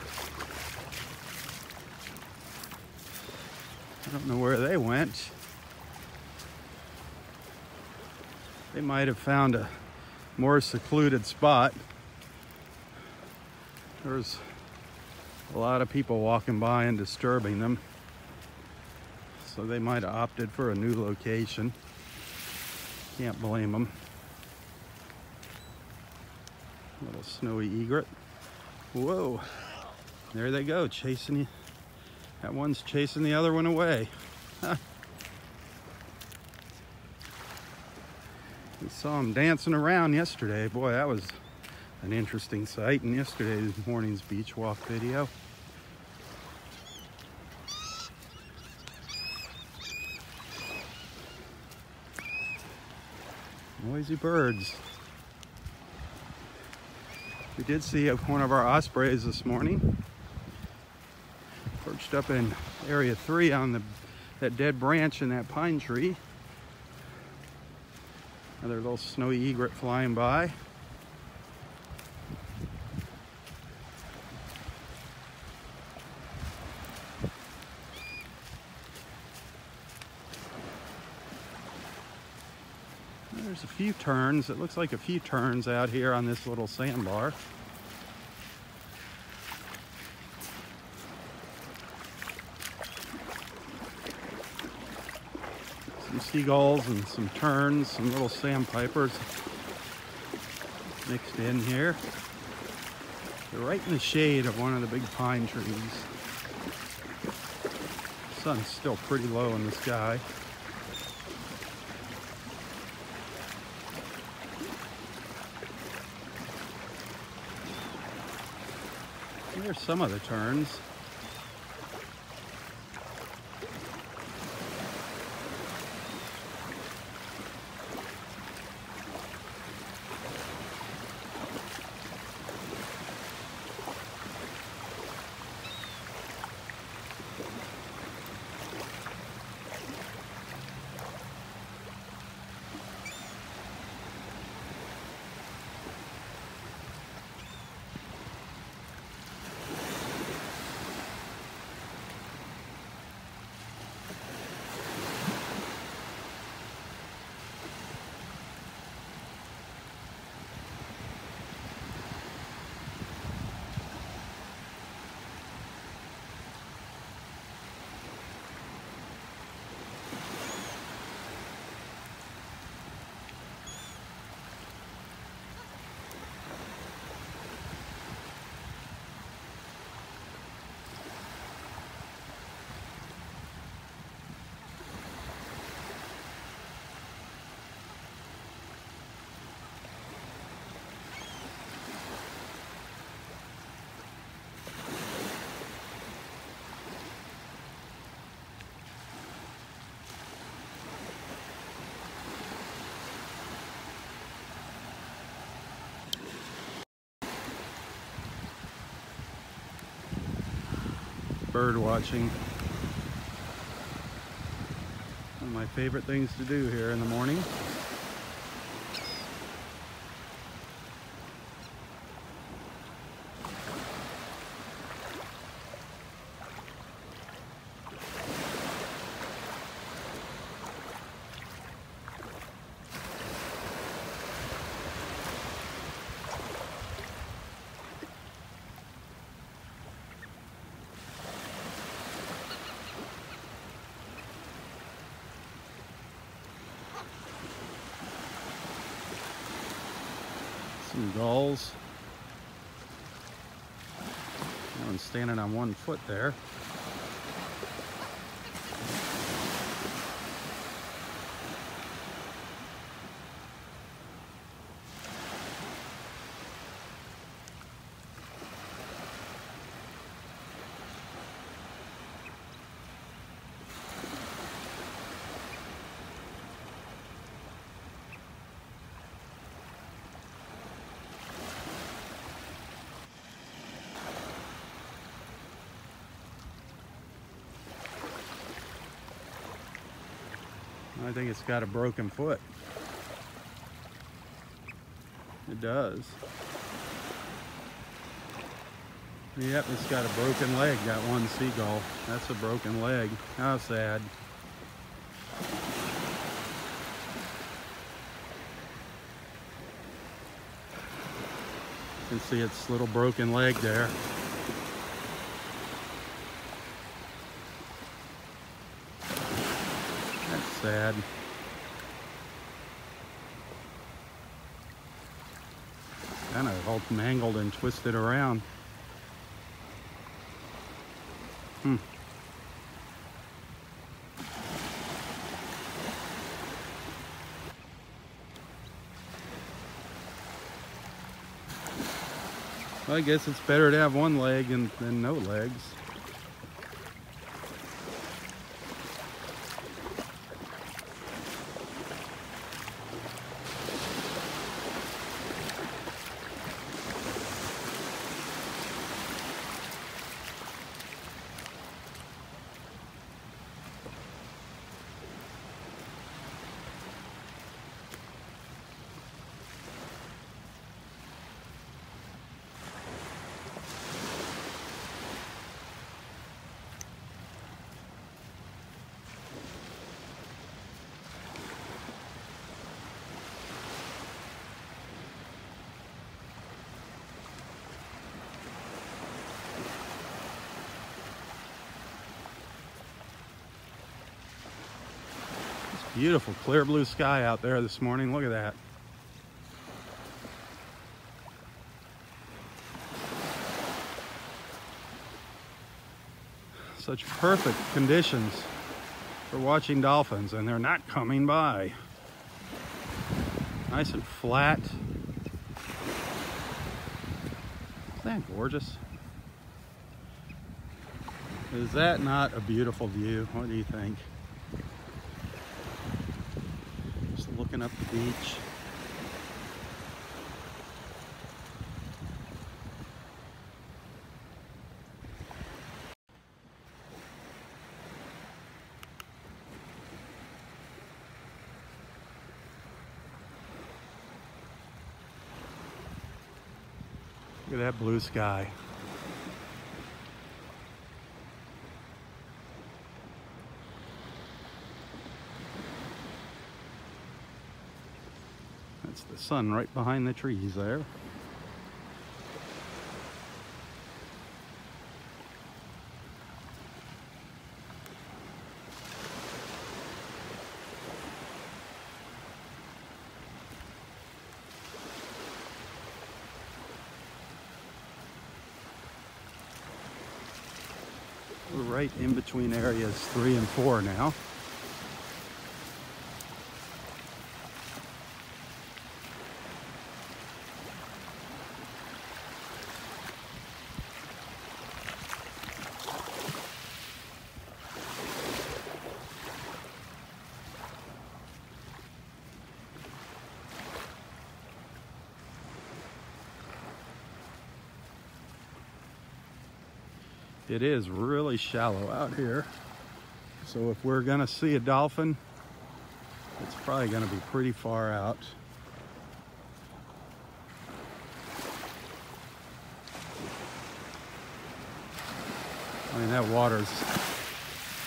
I don't know where they went. They might have found a more secluded spot. There's a lot of people walking by and disturbing them. So they might have opted for a new location. Can't blame them. Little snowy egret. Whoa, there they go, chasing you. That one's chasing the other one away. We saw them dancing around yesterday. Boy, that was an interesting sight in yesterday's morning's beach walk video. Noisy birds. We did see one of our ospreys this morning, perched up in area three on the that dead branch in that pine tree. Another little snowy egret flying by. There's a few terns. It looks like a few terns out here on this little sandbar. Some seagulls and some terns, some little sandpipers mixed in here. They're right in the shade of one of the big pine trees. The sun's still pretty low in the sky. There's some of the terns. Bird watching. One of my favorite things to do here in the morning. Some gulls. That one's standing on one foot there. I think it's got a broken foot. It does. Yep, it's got a broken leg, that one seagull. That's a broken leg. How sad. You can see its little broken leg there. Sad. Kind of all mangled and twisted around. Hmm. Well, I guess it's better to have one leg than, than no legs. Beautiful clear blue sky out there this morning. Look at that. Such perfect conditions for watching dolphins, and they're not coming by. Nice and flat. Isn't that gorgeous? Is that not a beautiful view? What do you think? Just looking up the beach. Look at that blue sky. That's the sun right behind the trees there. We're right in between areas three and four now. It is really shallow out here, so if we're gonna see a dolphin, it's probably gonna be pretty far out. I mean, that water's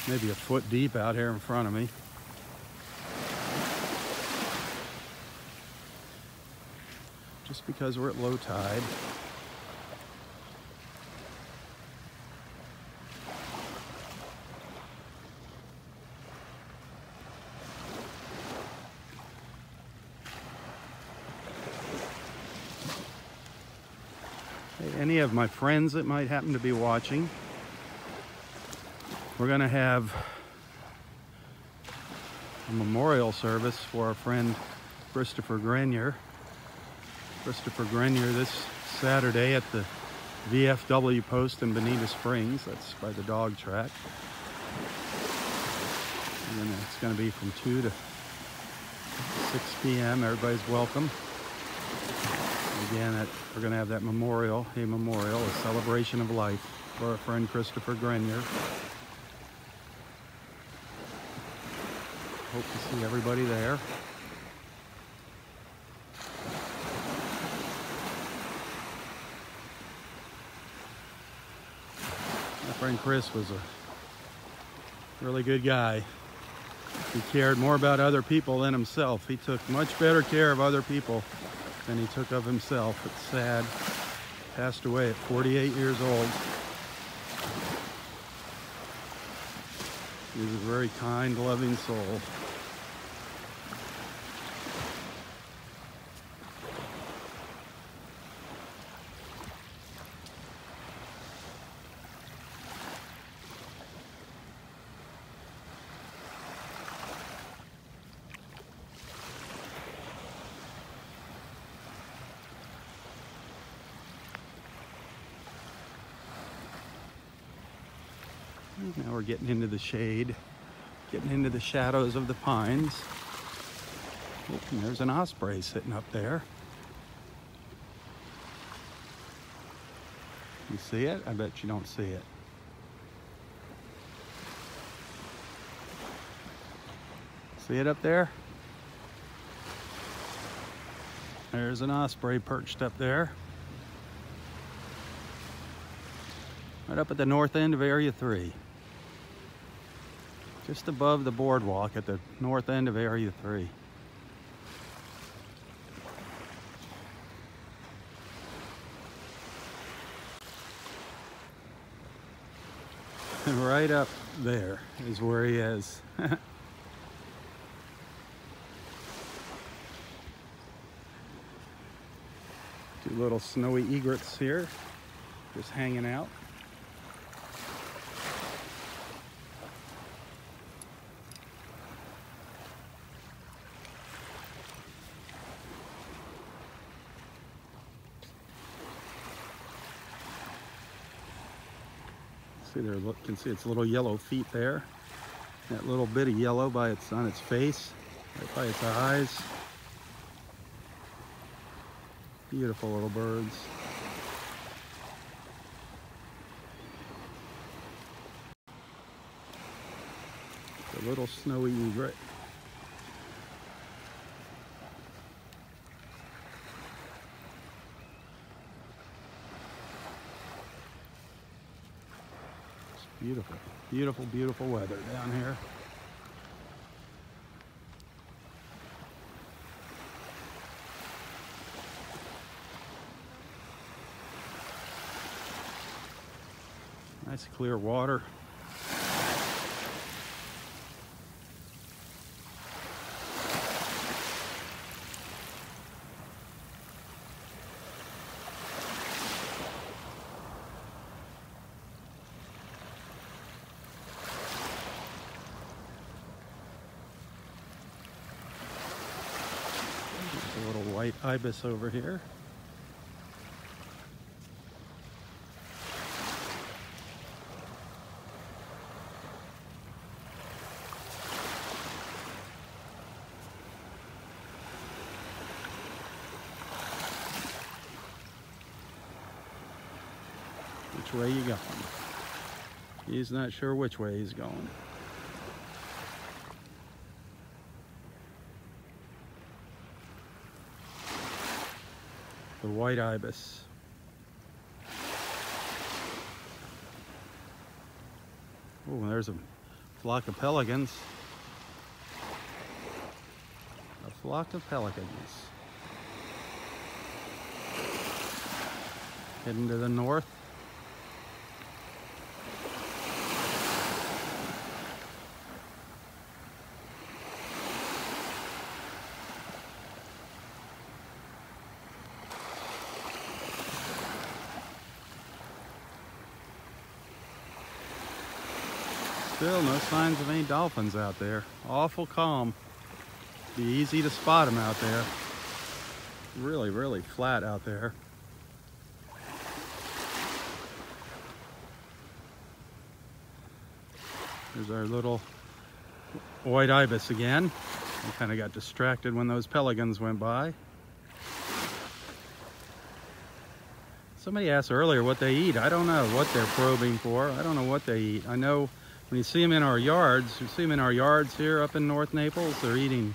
maybe a foot deep out here in front of me. Just because we're at low tide. Any of my friends that might happen to be watching, we're gonna have a memorial service for our friend Christopher Grenier. Christopher Grenier this Saturday at the V F W Post in Bonita Springs. That's by the dog track. And then it's gonna be from two to six P M Everybody's welcome. Again, that, we're going to have that memorial, a memorial, a celebration of life for our friend Christopher Grenier. Hope to see everybody there. My friend Chris was a really good guy. He cared more about other people than himself. He took much better care of other people than he took of himself. It's sad. Passed away at forty-eight years old. He was a very kind, loving soul. Now we're getting into the shade, getting into the shadows of the pines. Oh, and there's an osprey sitting up there. You see it? I bet you don't see it. See it up there? There's an osprey perched up there. Right up at the north end of Area three. Just above the boardwalk at the north end of Area three. And right up there is where he is. little snowy egrets here, just hanging out. See there, look, you can see its little yellow feet there. That little bit of yellow by its on its face, right by its eyes. Beautiful little birds. The little snowy egret. Beautiful, beautiful, beautiful weather down here. Nice clear water. White ibis over here. Which way you going? He's not sure which way he's going. The white ibis. Oh, there's a flock of pelicans. A flock of pelicans. Heading to the north. Still no signs of any dolphins out there. Awful calm. Be easy to spot them out there. Really, really flat out there. There's our little white ibis again. I kind of got distracted when those pelicans went by. Somebody asked earlier what they eat. I don't know what they're probing for. I don't know what they eat. I know when you see them in our yards, you see them in our yards here up in North Naples, they're eating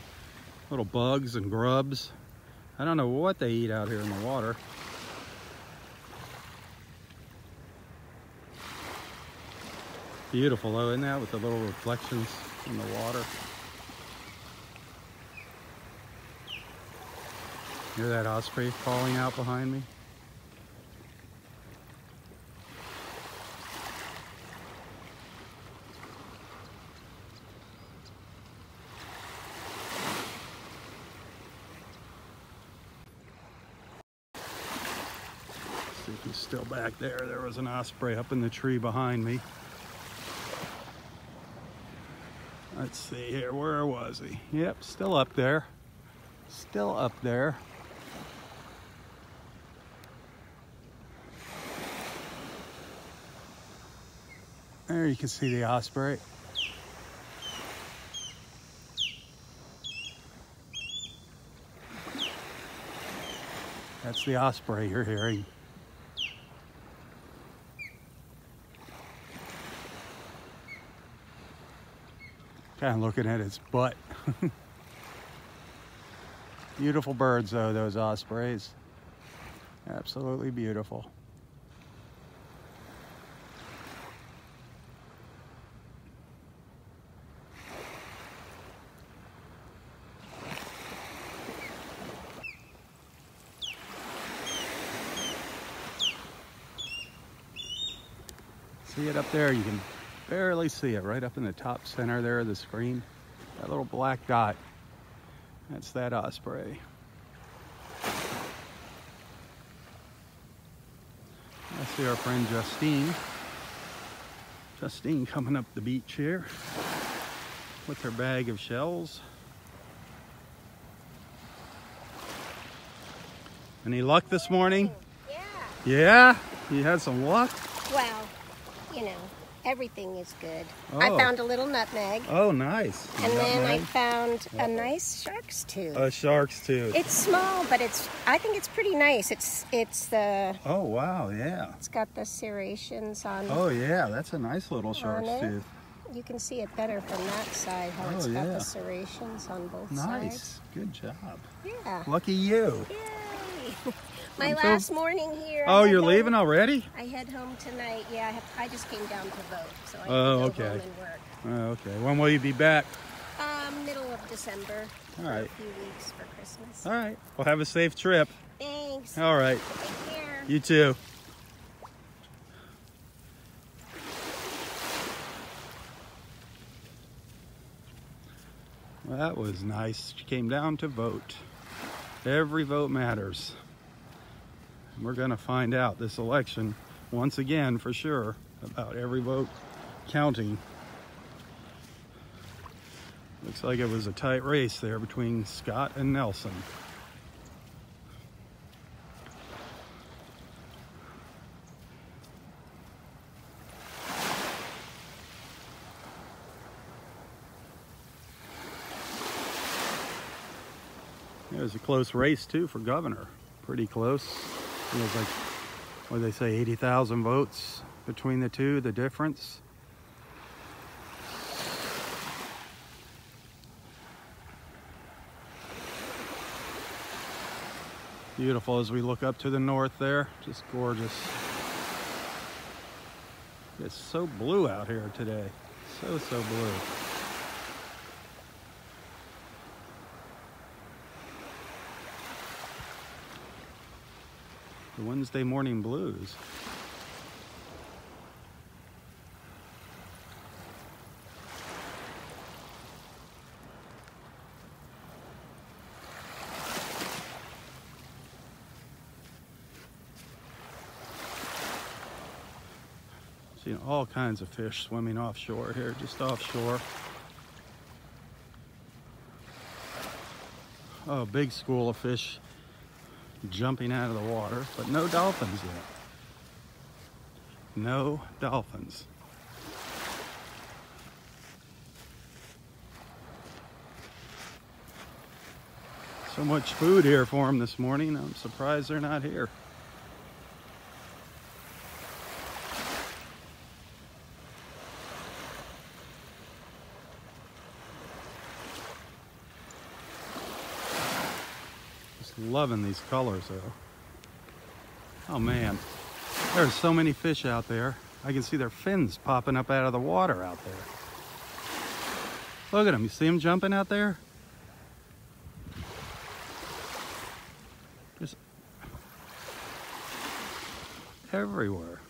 little bugs and grubs. I don't know what they eat out here in the water. Beautiful though, isn't that, with the little reflections in the water? Hear that osprey calling out behind me? He's still back there. There was an osprey up in the tree behind me. Let's see here. Where was he? Yep, still up there. Still up there. There you can see the osprey. That's the osprey you're hearing. Kind of looking at its butt. Beautiful birds though, those ospreys. Absolutely beautiful. See it up there? You can barely see it, right up in the top center there of the screen. That little black dot, that's that osprey. see our friend Justine. Justine coming up the beach here with her bag of shells. Any luck this morning? Yeah. Yeah? You had some luck? Well, you know, everything is good. Oh. I found a little nutmeg. Oh, nice. And nutmeg. Then I found a nice shark's tooth. A shark's tooth. It's small, but it's, I think it's pretty nice. It's, it's the... Oh, wow, yeah. It's got the serrations on it. Oh, yeah, that's a nice little shark's it. tooth. You can see it better from that side, how oh, it's got yeah. the serrations on both nice. sides. Nice, good job. Yeah. Lucky you. Yeah. My last so, morning here. Oh, you're home. leaving already? I head home tonight. Yeah, I, have, I just came down to vote, so I oh, go okay. home and work. Oh, okay. When will you be back? Um, middle of December. All right. A few weeks for Christmas. All right. Well, have a safe trip. Thanks. All right. Take care. You too. Well, that was nice. She came down to vote. Every vote matters. We're going to find out this election, once again, for sure, about every vote counting. Looks like it was a tight race there between Scott and Nelson. It was a close race, too, for governor. Pretty close. It was like, what do they say, eighty thousand votes between the two, the difference. Beautiful as we look up to the north there, just gorgeous. It's so blue out here today, so, so blue. The Wednesday morning blues. Seeing all kinds of fish swimming offshore here, just offshore. Oh, big school of fish jumping out of the water, but no dolphins yet. No dolphins. So much food here for them this morning. I'm surprised they're not here. Loving these colors though. Oh man, there's so many fish out there. I can see their fins popping up out of the water out there. Look at them, you see them jumping out there? Just everywhere.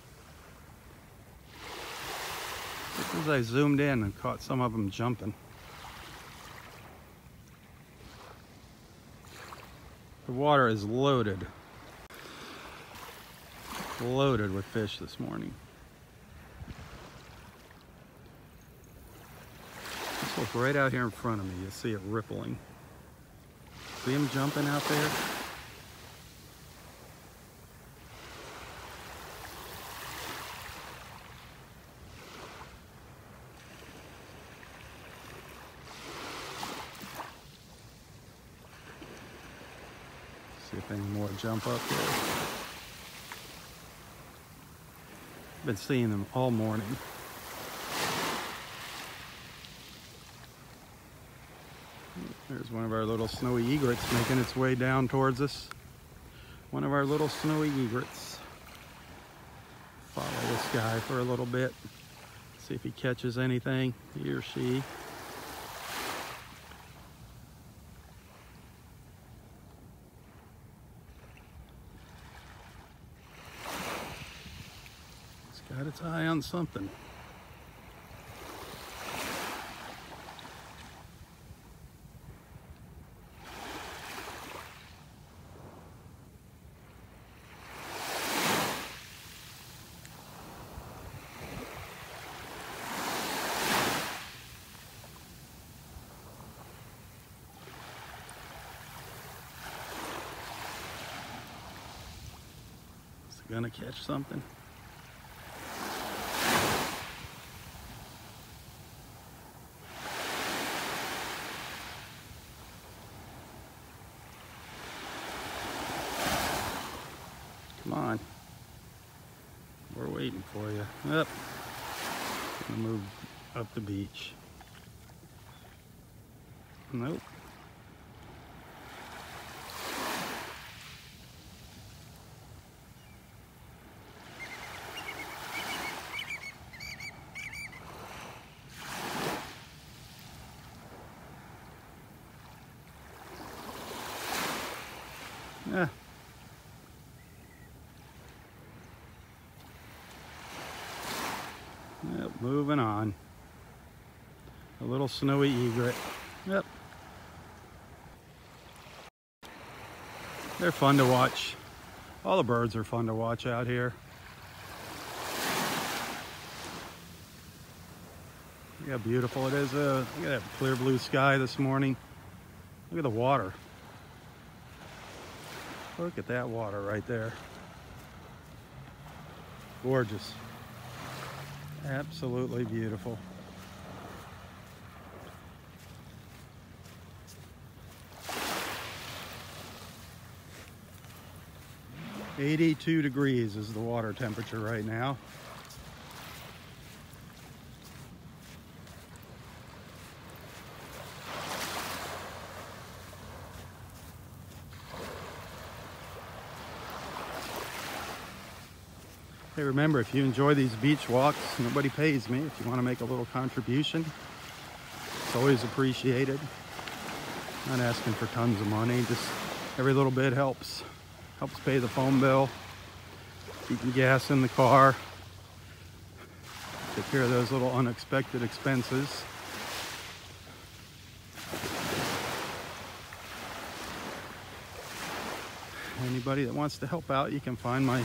Just as I zoomed in and caught some of them jumping. The water is loaded, loaded with fish this morning. Just look right out here in front of me, you'll see it rippling. See them jumping out there? Jump up there. I've been seeing them all morning. There's one of our little snowy egrets making its way down towards us. One of our little snowy egrets. Follow this guy for a little bit. See if he catches anything, he or she. Got its eye on something. Gonna catch something. Come on. We're waiting for you. Up. Gonna move up the beach. Nope. Yeah. Yep, moving on. A little snowy egret. Yep. They're fun to watch. All the birds are fun to watch out here. Look how beautiful it is. Uh, look at that clear blue sky this morning. Look at the water. Look at that water right there. Gorgeous. Absolutely beautiful. eighty-two degrees is the water temperature right now. Hey, remember, if you enjoy these beach walks, nobody pays me. If you want to make a little contribution, it's always appreciated. I'm not asking for tons of money, just every little bit helps. Helps pay the phone bill, keeping gas in the car, take care of those little unexpected expenses. Anybody that wants to help out, you can find my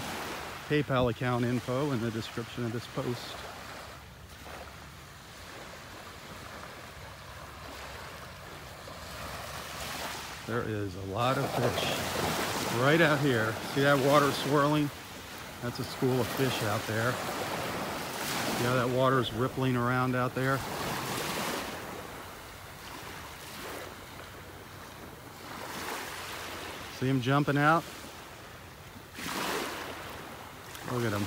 PayPal account info in the description of this post. There is a lot of fish right out here. See that water swirling? That's a school of fish out there. See how that water is rippling around out there? See them jumping out? Look at them.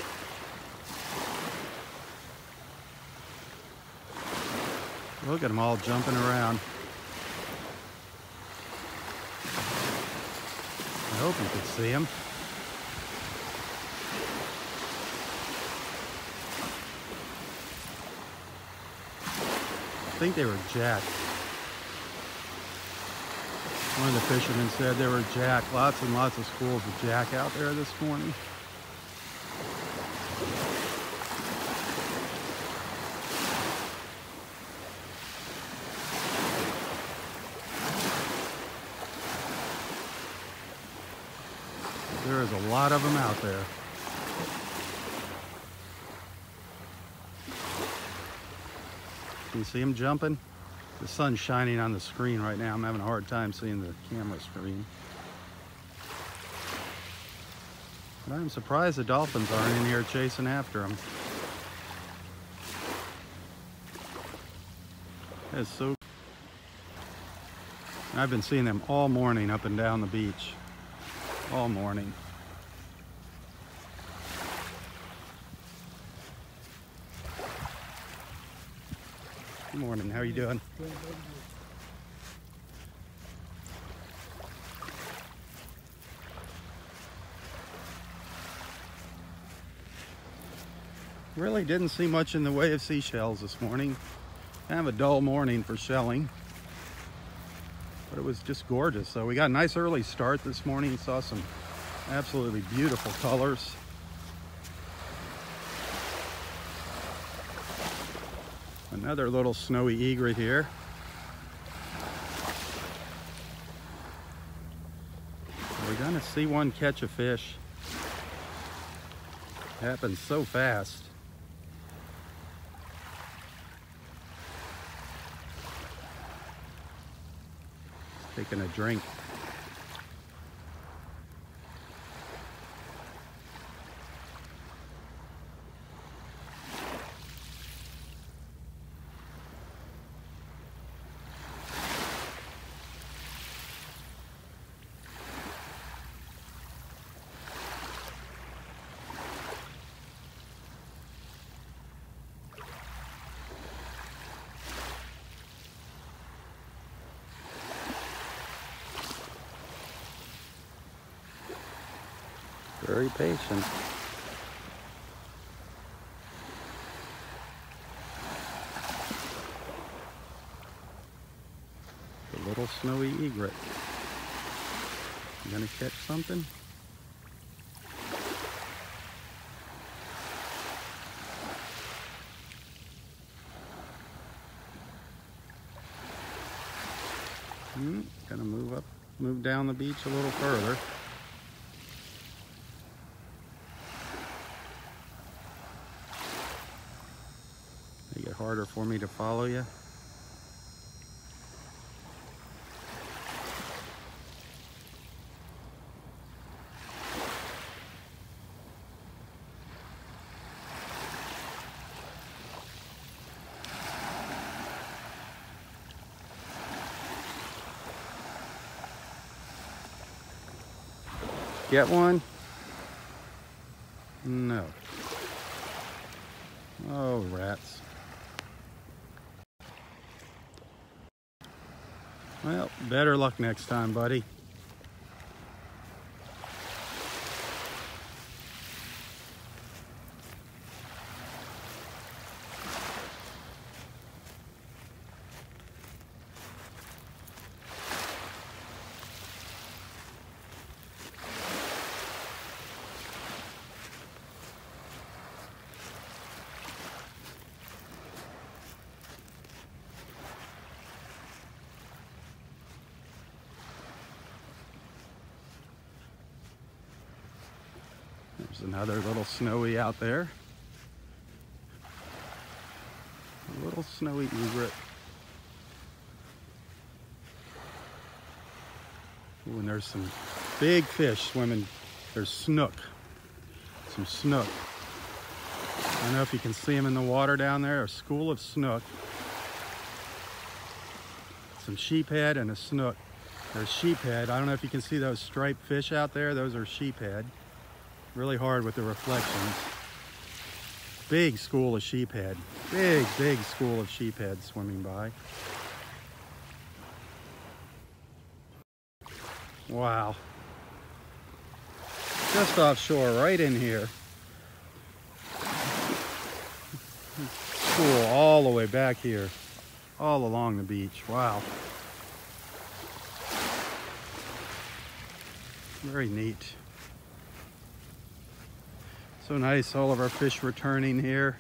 Look at them all jumping around. I hope you can see them. I think they were jacked. One of the fishermen said they were jacked. Lots and lots of schools of jack out there this morning. There's a lot of them out there. Can you see them jumping? The sun's shining on the screen right now. I'm having a hard time seeing the camera screen. But I'm surprised the dolphins aren't in here chasing after them. That is so... I've been seeing them all morning up and down the beach. All morning. Good morning, how are you doing? Really didn't see much in the way of seashells this morning. Kind of a dull morning for shelling. But it was just gorgeous. So we got a nice early start this morning. Saw some absolutely beautiful colors. Another little snowy egret here. We're gonna see one catch a fish. It happens so fast. Taking a drink. Very patient. The little snowy egret. You gonna catch something? Mm, gonna move up, move down the beach a little further. Make it harder for me to follow you. Get one? No. Oh, rats. Well, better luck next time, buddy. There's another little snowy out there. A little snowy egret. Ooh, and there's some big fish swimming. There's snook. Some snook. I don't know if you can see them in the water down there. A school of snook. Some sheephead and a snook. There's sheephead. I don't know if you can see those striped fish out there. Those are sheephead. Really hard with the reflections. Big school of sheephead. Big, big school of sheephead swimming by. Wow. Just offshore, right in here. School all the way back here. All along the beach. Wow. Very neat. So nice, all of our fish returning here.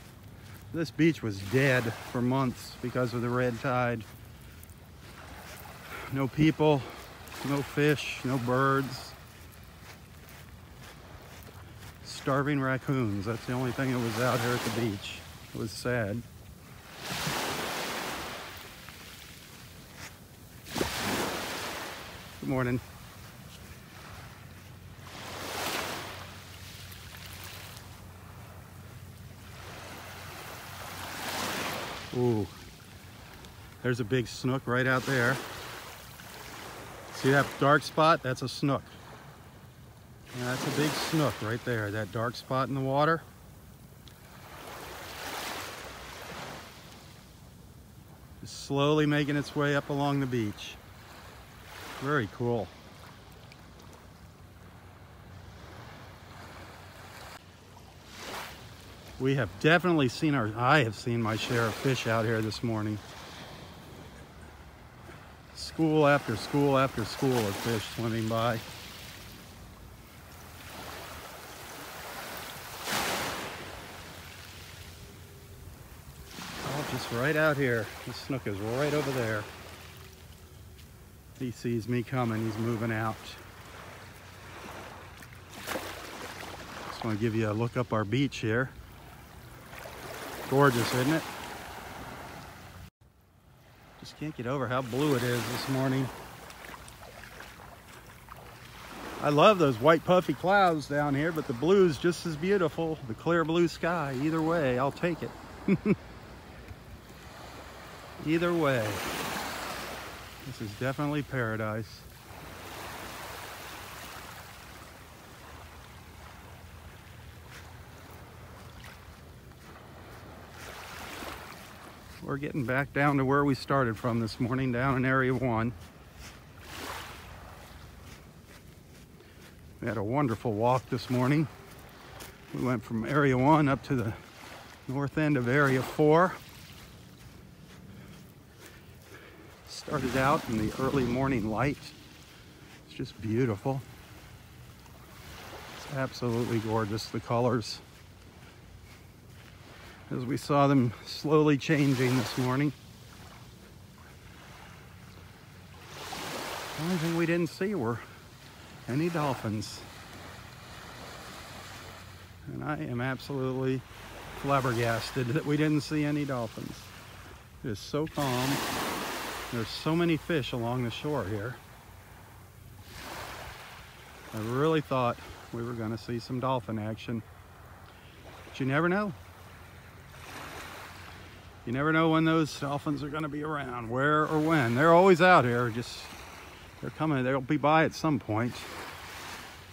This beach was dead for months because of the red tide. No people, no fish, no birds. Starving raccoons, that's the only thing that was out here at the beach. It was sad. Good morning. Ooh, there's a big snook right out there. See that dark spot? That's a snook. Yeah, that's a big snook right there, that dark spot in the water. Just slowly making its way up along the beach. Very cool. We have definitely seen our, I have seen my share of fish out here this morning. School after school after school of fish swimming by. Oh, just right out here. This snook is right over there. He sees me coming, he's moving out. Just want to give you a look up our beach here. Gorgeous, isn't it? Just can't get over how blue it is this morning. I love those white puffy clouds down here, but the blue's just as beautiful. The clear blue sky, either way, I'll take it. Either way, this is definitely paradise. We're getting back down to where we started from this morning, down in area one. We had a wonderful walk this morning. We went from area one up to the north end of area four. Started out in the early morning light. It's just beautiful. It's absolutely gorgeous, the colors. As we saw them slowly changing this morning. The only thing we didn't see were any dolphins. And I am absolutely flabbergasted that we didn't see any dolphins. It is so calm. There's so many fish along the shore here. I really thought we were going to see some dolphin action. But you never know. You never know when those dolphins are going to be around, where or when. They're always out here. Just, they're coming. They'll be by at some point.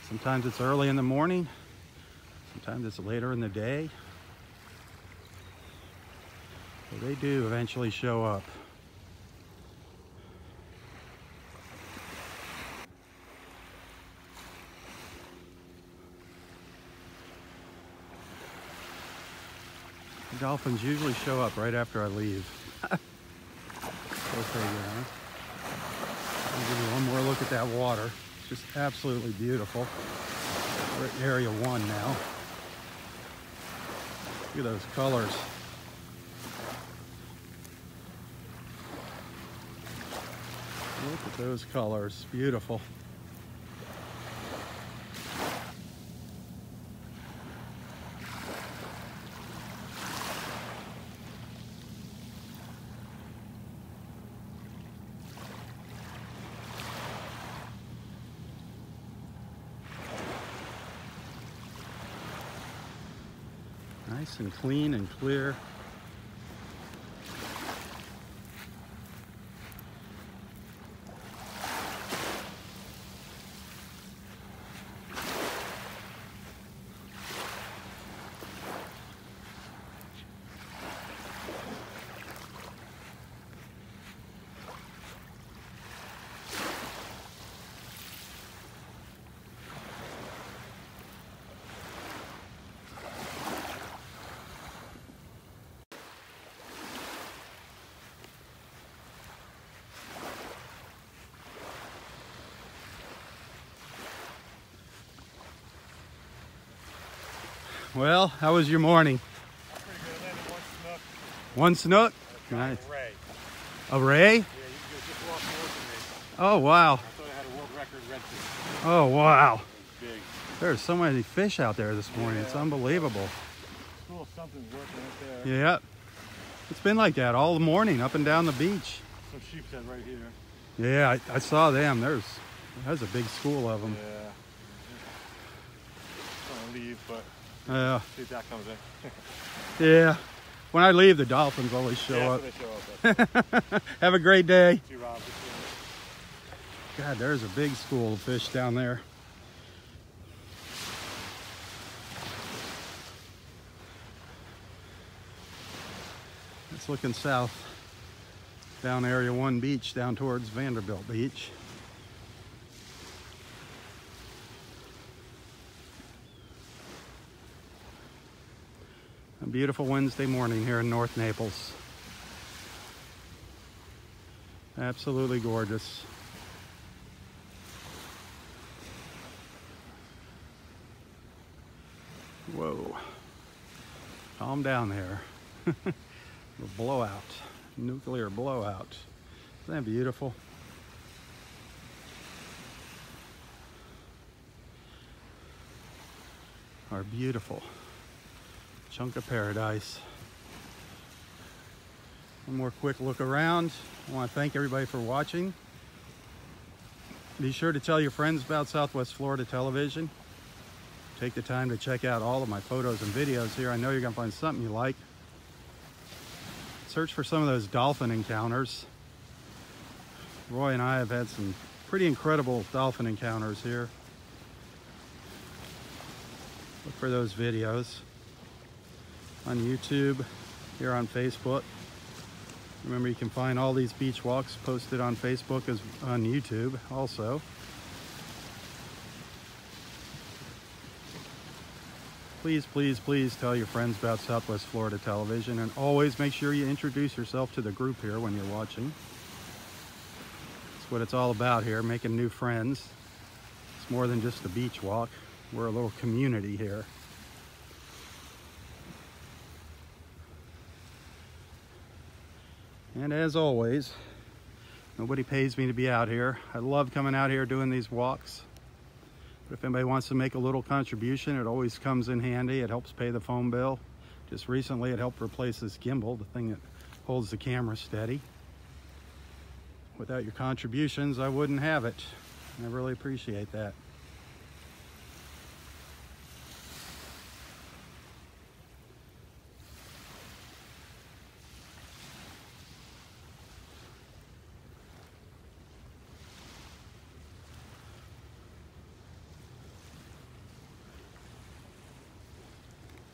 Sometimes it's early in the morning. Sometimes it's later in the day. But they do eventually show up. Dolphins usually show up right after I leave. Okay, yeah. I'll give you one more look at that water. It's just absolutely beautiful. We're at area one now. Look at those colors. Look at those colors. Beautiful. Nice and clean and clear. Well, how was your morning? I'm pretty good. I landed one snook. One snook? Nice. A ray. A ray? Yeah, you just lost more than me. Oh, wow. I thought I had a world record redfish. Oh, wow. Big. There's so many fish out there this morning. Yeah. It's unbelievable. Cool, something's working right there. Yeah. It's been like that all the morning, up and down the beach. Some sheephead right here. Yeah, I, I saw them. There's, there's a big school of them. Yeah. I'm going to leave, but... Yeah. See if that comes in. Yeah. When I leave, the dolphins always show yeah, up. They show up. Have a great day. You, Rob. God, there's a big school of fish down there. It's looking south down Area one Beach, down towards Vanderbilt Beach. A beautiful Wednesday morning here in North Naples. Absolutely gorgeous. Whoa. Calm down there. The blowout. Nuclear blowout. Isn't that beautiful? Our beautiful chunk of paradise. One more quick look around. I want to thank everybody for watching. Be sure to tell your friends about Southwest Florida Television. Take the time to check out all of my photos and videos here. I know you're going to find something you like. Search for some of those dolphin encounters. Roy and I have had some pretty incredible dolphin encounters here. Look for those videos on YouTube, here on Facebook. Remember, you can find all these beach walks posted on Facebook as on YouTube also. please, please, please tell your friends about Southwest Florida Television, and always make sure you introduce yourself to the group here when you're watching. That's what it's all about here, making new friends. It's more than just a beach walk. We're a little community here. And as always, nobody pays me to be out here. I love coming out here doing these walks. But if anybody wants to make a little contribution, it always comes in handy. It helps pay the phone bill. Just recently, it helped replace this gimbal, the thing that holds the camera steady. Without your contributions, I wouldn't have it. And I really appreciate that.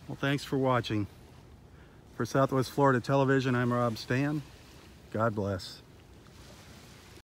Well, thanks for watching. For Southwest Florida Television, I'm Robb Stan. God bless.